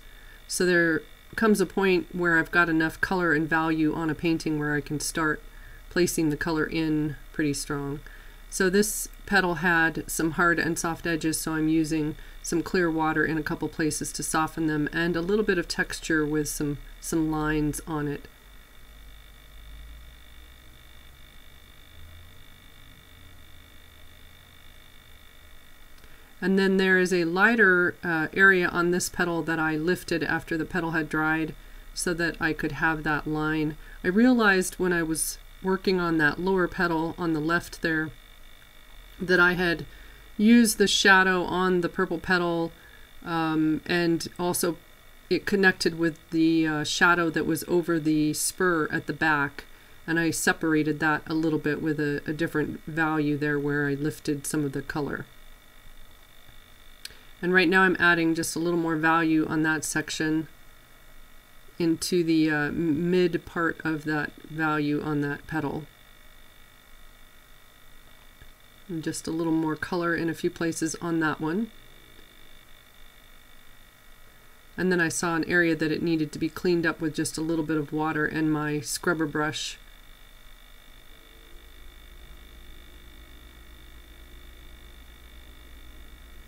So there comes a point where I've got enough color and value on a painting where I can start placing the color in pretty strong. So this petal had some hard and soft edges, so I'm using some clear water in a couple places to soften them, and a little bit of texture with some some lines on it. And then there is a lighter uh, area on this petal that I lifted after the petal had dried so that I could have that line. I realized when I was working on that lower petal on the left there that I had used the shadow on the purple petal, um, and also it connected with the uh, shadow that was over the spur at the back, and I separated that a little bit with a, a different value there where I lifted some of the color. And right now I'm adding just a little more value on that section into the uh, mid part of that value on that petal. And just a little more color in a few places on that one. And then I saw an area that it needed to be cleaned up with just a little bit of water and my scrubber brush.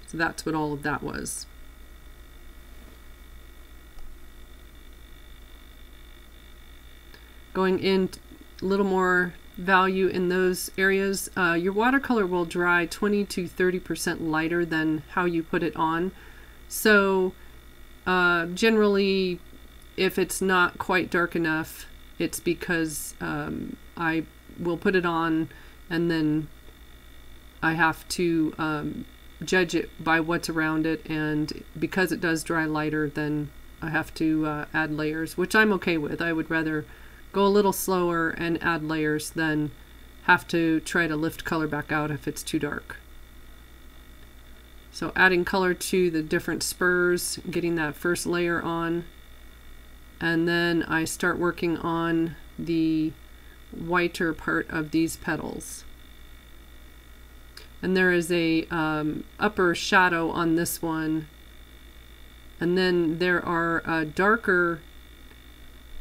So that's what all of that was. Going in a little more value in those areas. Uh, your watercolor will dry twenty to thirty percent lighter than how you put it on. So uh, generally, if it's not quite dark enough, it's because um, I will put it on and then I have to um, judge it by what's around it, and because it does dry lighter, then I have to uh, add layers, which I'm okay with. I would rather go a little slower and add layers than have to try to lift color back out if it's too dark. So adding color to the different spurs, getting that first layer on, and then I start working on the whiter part of these petals. And there is a um, upper shadow on this one, and then there are uh, darker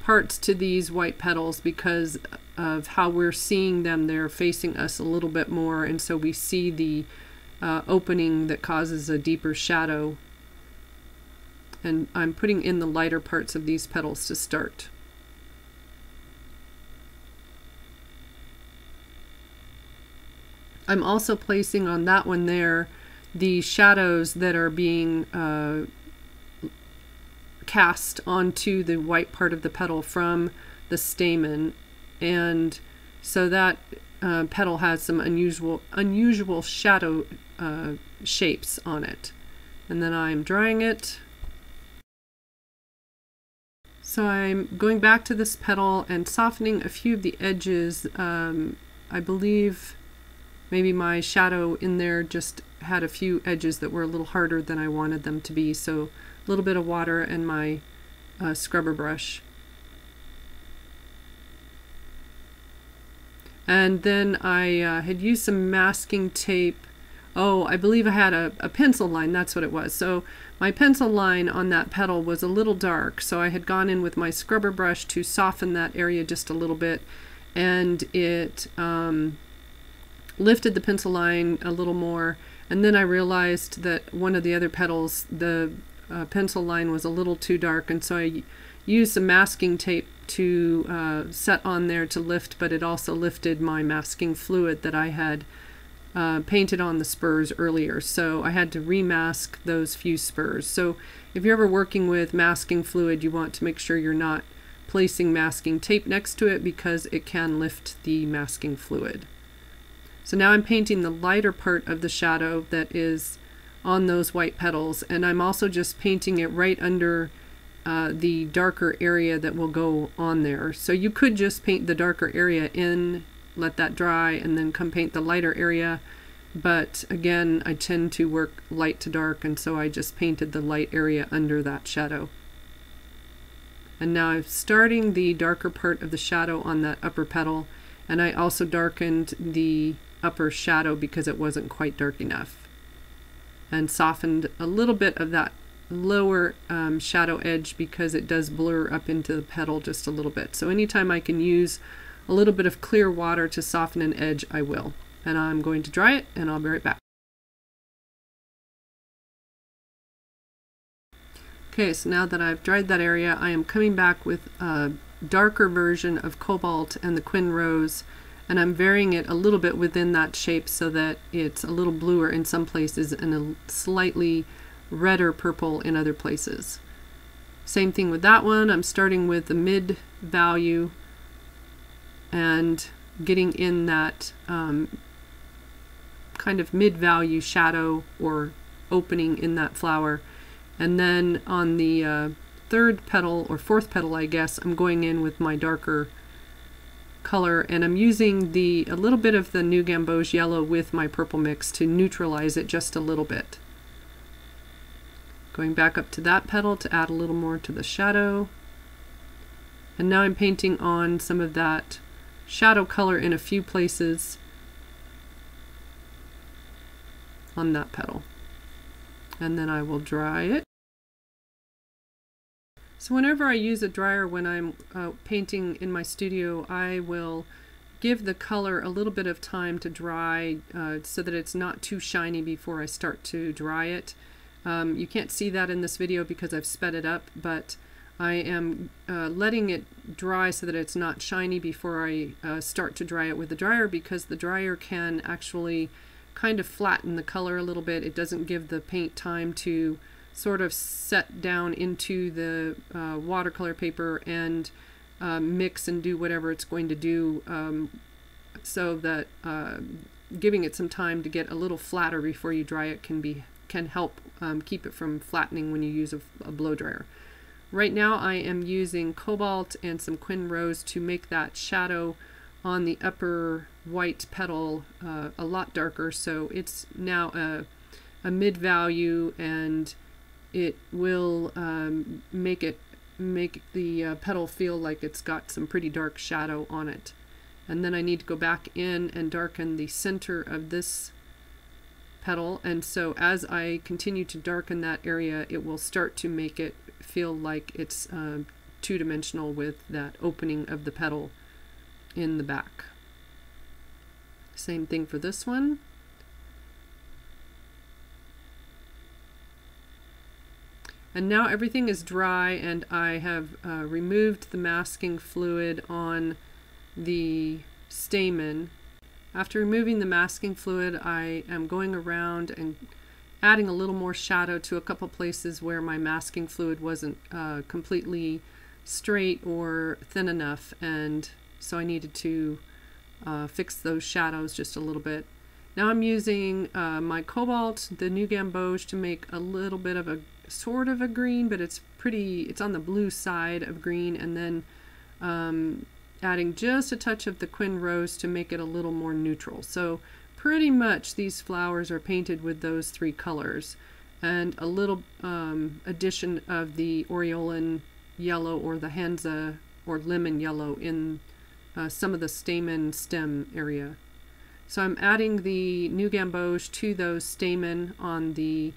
parts to these white petals because of how we're seeing them. They're facing us a little bit more, and so we see the uh, opening that causes a deeper shadow. And I'm putting in the lighter parts of these petals to start. I'm also placing on that one there the shadows that are being uh, cast onto the white part of the petal from the stamen, and so that uh, petal has some unusual unusual shadow uh, shapes on it. And then I'm drying it. So I'm going back to this petal and softening a few of the edges. Um, I believe maybe my shadow in there just had a few edges that were a little harder than I wanted them to be, so a little bit of water and my uh, scrubber brush. And then I uh, had used some masking tape. Oh, I believe I had a, a pencil line, that's what it was. So my pencil line on that petal was a little dark, so I had gone in with my scrubber brush to soften that area just a little bit, and it um, lifted the pencil line a little more. And then I realized that one of the other petals, the uh, pencil line was a little too dark, and so I used some masking tape to uh, set on there to lift, but it also lifted my masking fluid that I had uh, painted on the spurs earlier, so I had to remask those few spurs. So if you're ever working with masking fluid, you want to make sure you're not placing masking tape next to it because it can lift the masking fluid. So now I'm painting the lighter part of the shadow that is on those white petals, and I'm also just painting it right under uh, the darker area that will go on there. So you could just paint the darker area in, let that dry, and then come paint the lighter area. But again, I tend to work light to dark, and so I just painted the light area under that shadow. And now I'm starting the darker part of the shadow on that upper petal, and I also darkened the upper shadow because it wasn't quite dark enough, and softened a little bit of that lower um, shadow edge because it does blur up into the petal just a little bit. So anytime I can use a little bit of clear water to soften an edge, I will. And I'm going to dry it, and I'll be right back. Okay, so now that I've dried that area, I am coming back with a darker version of Cobalt and the Quin Rose, and I'm varying it a little bit within that shape so that it's a little bluer in some places and a slightly redder purple in other places. Same thing with that one. I'm starting with the mid value and getting in that um, kind of mid value shadow or opening in that flower. And then on the uh, third petal or fourth petal, I guess, I'm going in with my darker color, and I'm using the a little bit of the New Gamboge yellow with my purple mix to neutralize it just a little bit. Going back up to that petal to add a little more to the shadow. And now I'm painting on some of that shadow color in a few places on that petal. And then I will dry it. So whenever I use a dryer when I'm uh, painting in my studio, I will give the color a little bit of time to dry uh, so that it's not too shiny before I start to dry it. Um, you can't see that in this video because I've sped it up, but I am uh, letting it dry so that it's not shiny before I uh, start to dry it with the dryer, because the dryer can actually kind of flatten the color a little bit. It doesn't give the paint time to sort of set down into the uh, watercolor paper and uh, mix and do whatever it's going to do, um, so that uh, giving it some time to get a little flatter before you dry it can be can help um, keep it from flattening when you use a, a blow dryer. Right now I am using Cobalt and some Quin Rose to make that shadow on the upper white petal uh, a lot darker, so it's now a, a mid-value, and it will um, make it make the uh, petal feel like it's got some pretty dark shadow on it. And then I need to go back in and darken the center of this petal, and so as I continue to darken that area, it will start to make it feel like it's uh, two-dimensional with that opening of the petal in the back. Same thing for this one. And now everything is dry, and I have uh, removed the masking fluid on the stamen. After removing the masking fluid, I am going around and adding a little more shadow to a couple places where my masking fluid wasn't uh, completely straight or thin enough, and so I needed to uh, fix those shadows just a little bit. Now I'm using uh, my Cobalt, the New Gamboge, to make a little bit of a sort of a green, but it's pretty, it's on the blue side of green, and then um, adding just a touch of the Quin Rose to make it a little more neutral. So pretty much these flowers are painted with those three colors, and a little um, addition of the Aureolin Yellow or the Hansa or Lemon Yellow in uh, some of the stamen stem area. So I'm adding the New Gamboge to those stamen on the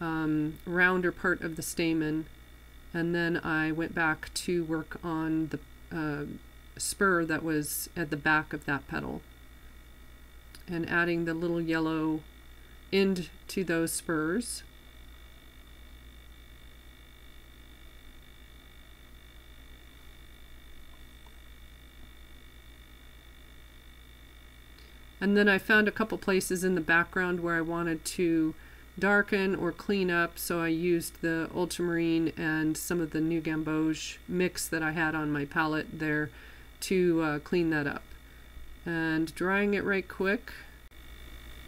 Um, rounder part of the stamen, and then I went back to work on the uh, spur that was at the back of that petal, and adding the little yellow end to those spurs. And then I found a couple places in the background where I wanted to darken or clean up, so I used the Ultramarine and some of the New Gamboge mix that I had on my palette there to uh, clean that up. And drying it right quick,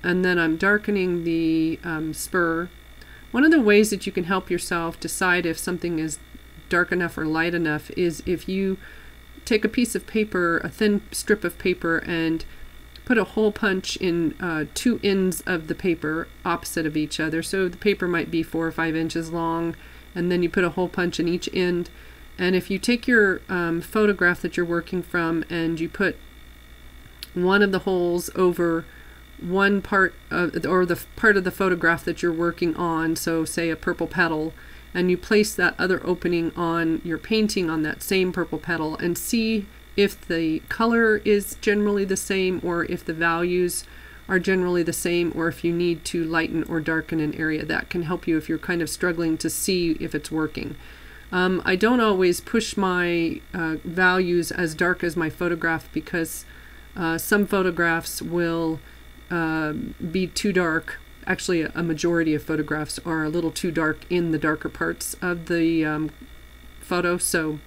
and then I'm darkening the um, spur. One of the ways that you can help yourself decide if something is dark enough or light enough is if you take a piece of paper, a thin strip of paper, and put a hole punch in uh, two ends of the paper opposite of each other. So the paper might be four or five inches long, and then you put a hole punch in each end. And if you take your um, photograph that you're working from and you put one of the holes over one part of, or the part of the photograph that you're working on, so say a purple petal, and you place that other opening on your painting on that same purple petal, and see if the color is generally the same, or if the values are generally the same, or if you need to lighten or darken an area. That can help you if you're kind of struggling to see if it's working. Um, I don't always push my uh, values as dark as my photograph, because uh, some photographs will Uh, be too dark. Actually, a majority of photographs are a little too dark in the darker parts of the um, photo. So,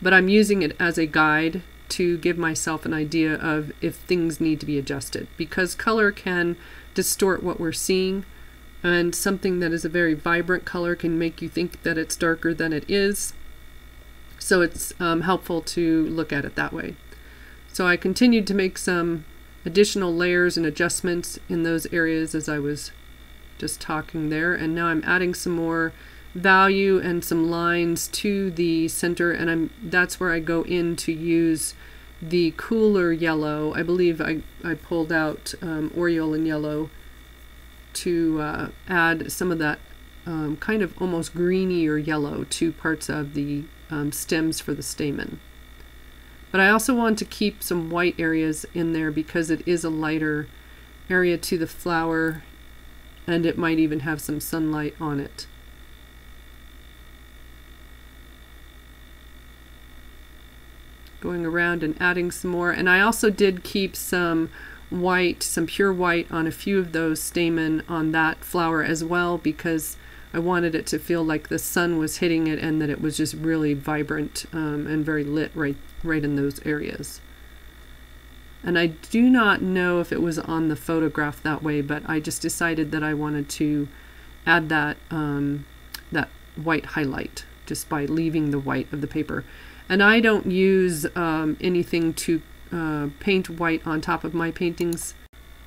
but I'm using it as a guide to give myself an idea of if things need to be adjusted, because color can distort what we're seeing, and something that is a very vibrant color can make you think that it's darker than it is. So it's um, helpful to look at it that way. So I continued to make some additional layers and adjustments in those areas as I was just talking there. And now I'm adding some more value and some lines to the center, and I'm that's where I go in to use the cooler yellow. I believe I, I pulled out um, Aureolin Yellow to uh, add some of that um, kind of almost greeny or yellow to parts of the um, stems for the stamen. But I also want to keep some white areas in there, because it is a lighter area to the flower, and it might even have some sunlight on it. Going around and adding some more. And I also did keep some white, some pure white on a few of those stamen on that flower as well, because I wanted it to feel like the sun was hitting it and that it was just really vibrant um, and very lit right there, right in those areas. And I do not know if it was on the photograph that way, but I just decided that I wanted to add that um, that white highlight just by leaving the white of the paper. And I don't use um, anything to uh, paint white on top of my paintings.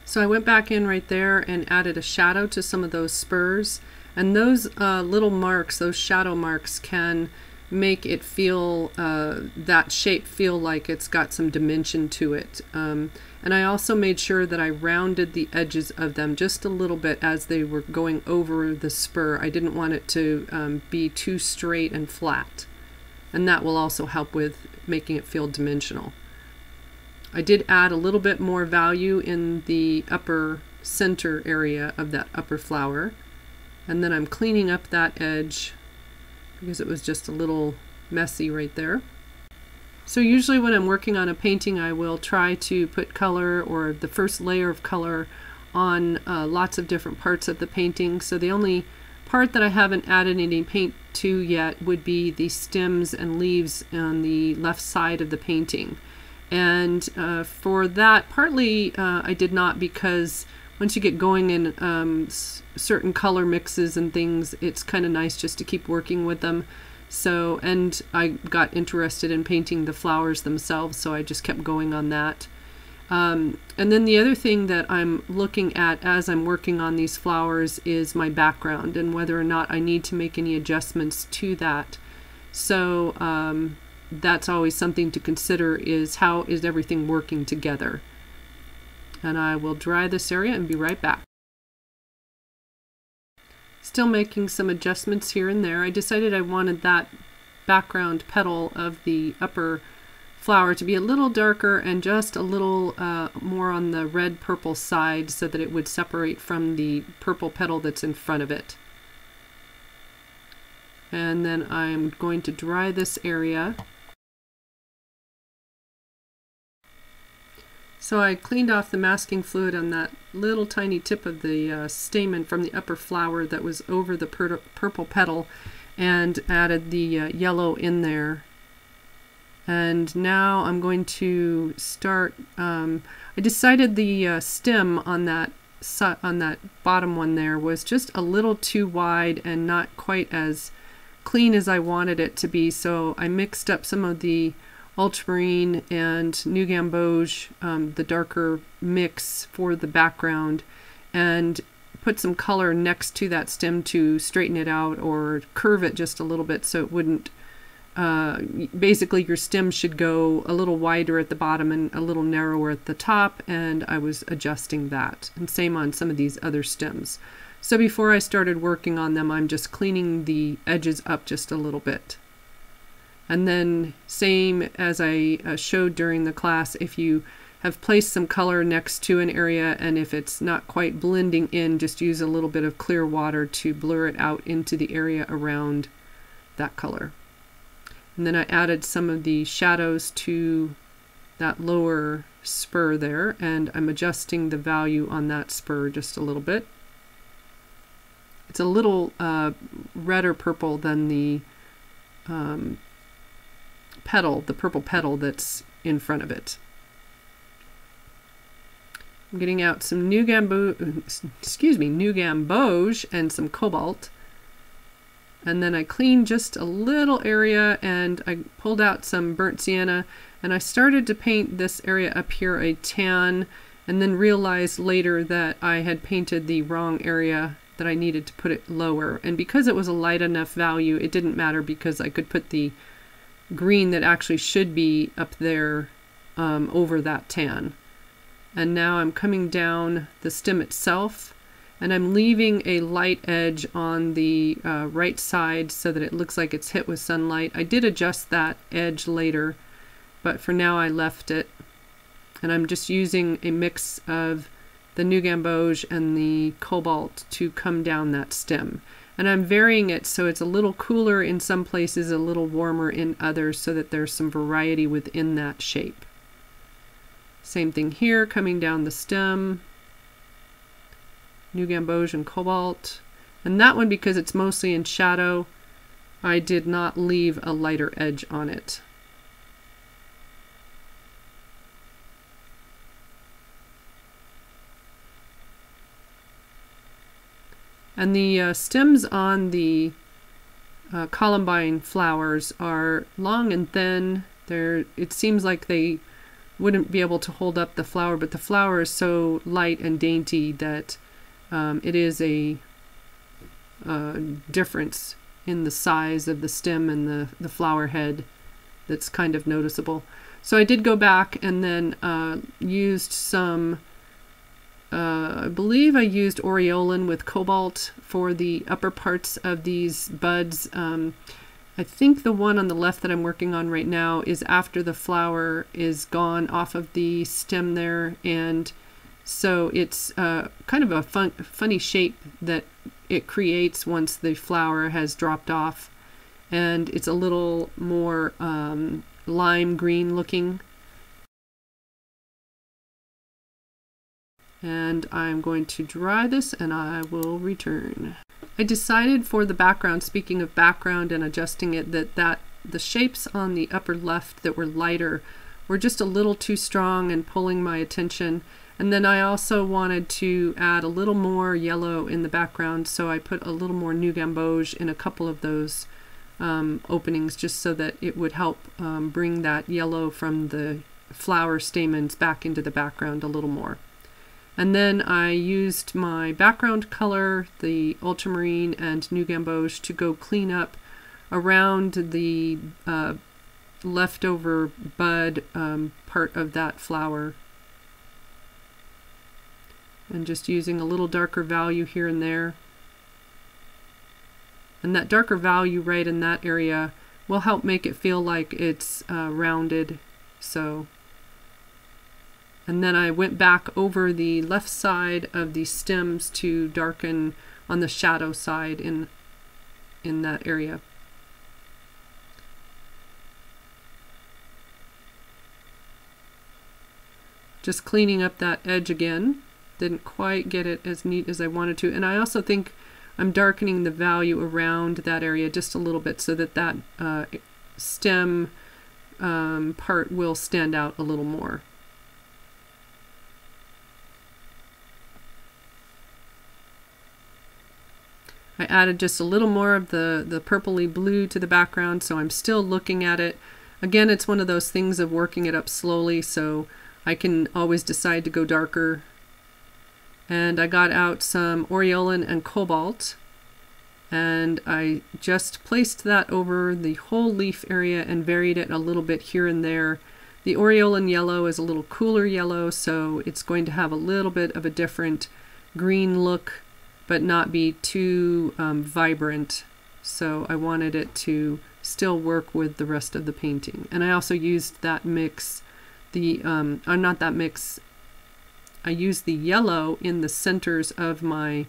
So I went back in right there and added a shadow to some of those spurs, and those uh, little marks, those shadow marks, can make it feel, uh, that shape feel like it's got some dimension to it. Um, and I also made sure that I rounded the edges of them just a little bit as they were going over the spur. I didn't want it to um, be too straight and flat, and that will also help with making it feel dimensional. I did add a little bit more value in the upper center area of that upper flower, and then I'm cleaning up that edge, because it was just a little messy right there. So usually when I'm working on a painting, I will try to put color, or the first layer of color, on uh, lots of different parts of the painting. So the only part that I haven't added any paint to yet would be the stems and leaves on the left side of the painting. And uh, for that, partly uh, I did not, because once you get going in um, certain color mixes and things, it's kind of nice just to keep working with them. So, and I got interested in painting the flowers themselves, so I just kept going on that. Um, and then the other thing that I'm looking at as I'm working on these flowers is my background, and whether or not I need to make any adjustments to that. So um, that's always something to consider, is how is everything working together. And I will dry this area and be right back. Still making some adjustments here and there. I decided I wanted that background petal of the upper flower to be a little darker and just a little uh, more on the red-purple side, so that it would separate from the purple petal that's in front of it. And then I'm going to dry this area. So I cleaned off the masking fluid on that little tiny tip of the uh, stamen from the upper flower that was over the pur purple petal, and added the uh, yellow in there. And now I'm going to start, um, I decided the uh, stem on that, on that bottom one there was just a little too wide and not quite as clean as I wanted it to be, so I mixed up some of the Ultramarine and New Gamboge, um, the darker mix for the background, and put some color next to that stem to straighten it out or curve it just a little bit so it wouldn't, uh, basically your stem should go a little wider at the bottom and a little narrower at the top, and I was adjusting that, and same on some of these other stems. So before I started working on them, I'm just cleaning the edges up just a little bit. And then same as I uh, showed during the class, if you have placed some color next to an area and if it's not quite blending in, just use a little bit of clear water to blur it out into the area around that color. And then I added some of the shadows to that lower spur there, and I'm adjusting the value on that spur just a little bit. It's a little uh, redder purple than the um, petal, the purple petal that's in front of it. I'm getting out some new gambo, excuse me, new gamboge and some cobalt, and then I cleaned just a little area and I pulled out some burnt sienna, and I started to paint this area up here a tan, and then realized later that I had painted the wrong area, that I needed to put it lower. And because it was a light enough value, it didn't matter because I could put the green that actually should be up there um, over that tan. And now I'm coming down the stem itself, and I'm leaving a light edge on the uh, right side so that it looks like it's hit with sunlight. I did adjust that edge later, but for now I left it. And I'm just using a mix of the new gamboge and the cobalt to come down that stem. And I'm varying it so it's a little cooler in some places, a little warmer in others, so that there's some variety within that shape. Same thing here, coming down the stem, new gamboge and cobalt. And that one, because it's mostly in shadow, I did not leave a lighter edge on it. And the uh, stems on the uh, Columbine flowers are long and thin. They're, it seems like they wouldn't be able to hold up the flower, but the flower is so light and dainty that um, it is a uh, difference in the size of the stem and the, the flower head that's kind of noticeable. So I did go back and then uh, used some Uh, I believe I used Aureolin with cobalt for the upper parts of these buds. Um, I think the one on the left that I'm working on right now is after the flower is gone off of the stem there, and so it's uh, kind of a fun, funny shape that it creates once the flower has dropped off, and it's a little more um, lime green looking. And I'm going to dry this and I will return. I decided for the background, speaking of background and adjusting it, that, that the shapes on the upper left that were lighter were just a little too strong and pulling my attention. And then I also wanted to add a little more yellow in the background, so I put a little more new gamboge in a couple of those um, openings just so that it would help um, bring that yellow from the flower stamens back into the background a little more. And then I used my background color, the ultramarine and new gamboge, to go clean up around the uh, leftover bud um, part of that flower. And just using a little darker value here and there. And that darker value right in that area will help make it feel like it's uh, rounded. So. And then I went back over the left side of the stems to darken on the shadow side in, in that area. Just cleaning up that edge again. Didn't quite get it as neat as I wanted to. And I also think I'm darkening the value around that area just a little bit so that that uh, stem um, part will stand out a little more. I added just a little more of the, the purpley blue to the background, so I'm still looking at it. Again, it's one of those things of working it up slowly, so I can always decide to go darker. And I got out some Aureolin and Cobalt, and I just placed that over the whole leaf area and varied it a little bit here and there. The Aureolin Yellow is a little cooler yellow, so it's going to have a little bit of a different green look, but not be too um, vibrant. So I wanted it to still work with the rest of the painting. And I also used that mix, the, um, uh, not that mix, I used the yellow in the centers of my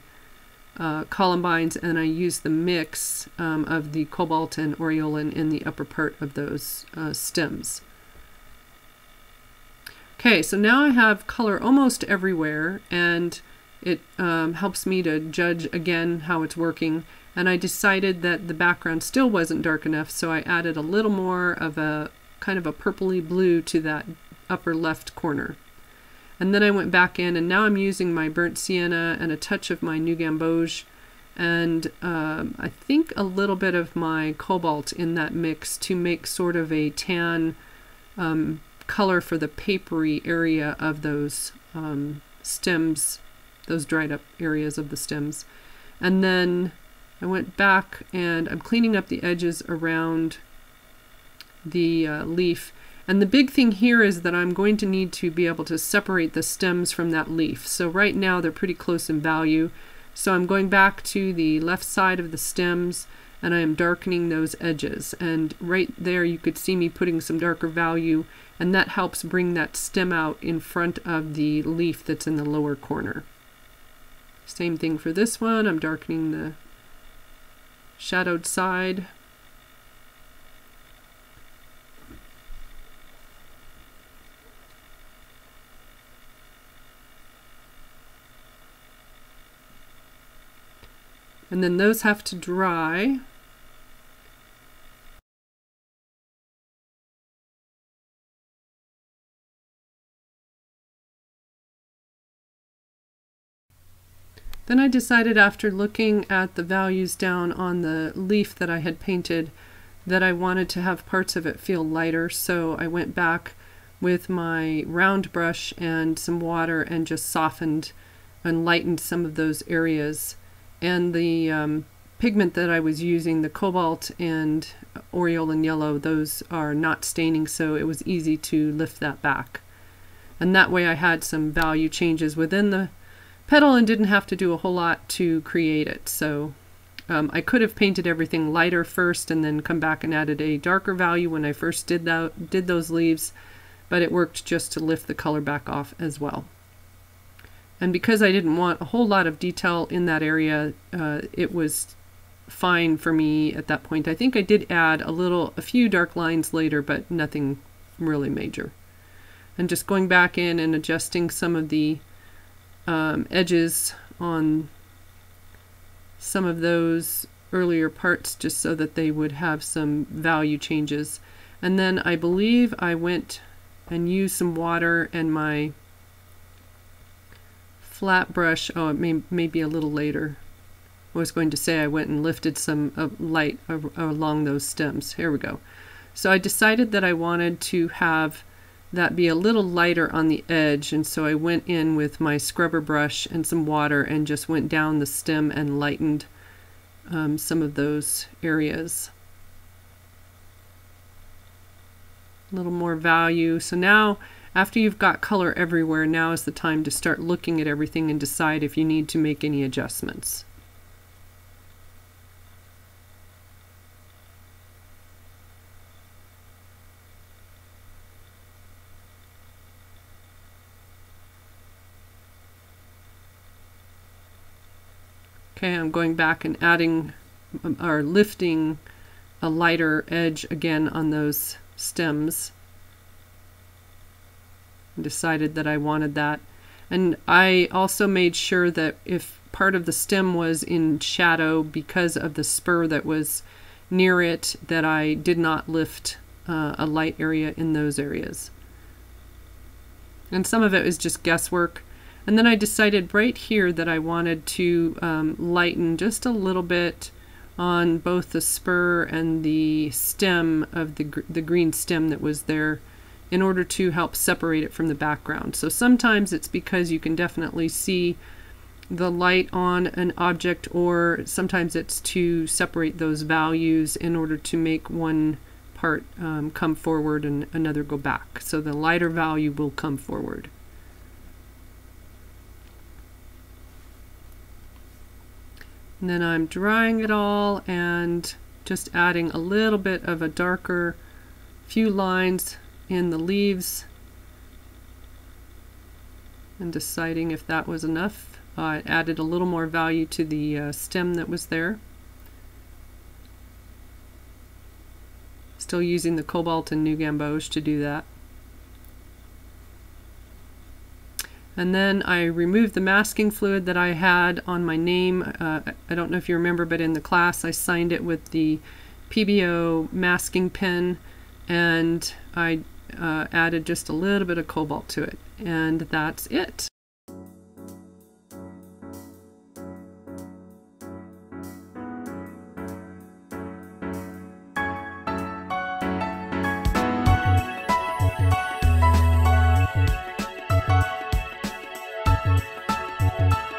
uh, Columbines, and I used the mix um, of the Cobalt and Aureolin in the upper part of those uh, stems. Okay, so now I have color almost everywhere, and it um, helps me to judge again how it's working. And I decided that the background still wasn't dark enough, so I added a little more of a kind of a purpley blue to that upper left corner. And then I went back in, and now I'm using my Burnt Sienna and a touch of my New Gamboge, and um, I think a little bit of my Cobalt in that mix to make sort of a tan um, color for the papery area of those um, stems, those dried up areas of the stems. And then I went back and I'm cleaning up the edges around the uh, leaf. And the big thing here is that I'm going to need to be able to separate the stems from that leaf. So right now they're pretty close in value. So I'm going back to the left side of the stems and I am darkening those edges. And right there you could see me putting some darker value, and that helps bring that stem out in front of the leaf that's in the lower corner. Same thing for this one. I'm darkening the shadowed side. And then those have to dry. Then I decided, after looking at the values down on the leaf that I had painted, that I wanted to have parts of it feel lighter, so I went back with my round brush and some water and just softened and lightened some of those areas. And the um, pigment that I was using, the Cobalt and Aureolin Yellow, those are not staining, so it was easy to lift that back. And that way I had some value changes within the petal and didn't have to do a whole lot to create it. So um, I could have painted everything lighter first and then come back and added a darker value when I first did that, did those leaves, but it worked just to lift the color back off as well. And because I didn't want a whole lot of detail in that area, uh, it was fine for me at that point. I think I did add a little, a few dark lines later, but nothing really major. And just going back in and adjusting some of the Um, edges on some of those earlier parts just so that they would have some value changes. And then I believe I went and used some water and my flat brush. Oh, it may, may be a little later. I was going to say I went and lifted some uh, light uh, along those stems. Here we go. So I decided that I wanted to have that be a little lighter on the edge, and so I went in with my scrubber brush and some water and just went down the stem and lightened um, some of those areas. A little more value. So now, after you've got color everywhere, now is the time to start looking at everything and decide if you need to make any adjustments. Okay, I'm going back and adding um, or lifting a lighter edge again on those stems. I decided that I wanted that. And I also made sure that if part of the stem was in shadow because of the spur that was near it, that I did not lift uh, a light area in those areas. And some of it is just guesswork. And then I decided right here that I wanted to um, lighten just a little bit on both the spur and the stem of the, gr the green stem that was there in order to help separate it from the background. So sometimes it's because you can definitely see the light on an object, or sometimes it's to separate those values in order to make one part um, come forward and another go back. So the lighter value will come forward. And then I'm drying it all and just adding a little bit of a darker few lines in the leaves and deciding if that was enough. Uh, it added a little more value to the uh, stem that was there. Still using the Cobalt and New Gamboge to do that. And then I removed the masking fluid that I had on my name. Uh, I don't know if you remember, but in the class I signed it with the P B O masking pen, and I uh, added just a little bit of Cobalt to it. And that's it. Thank you.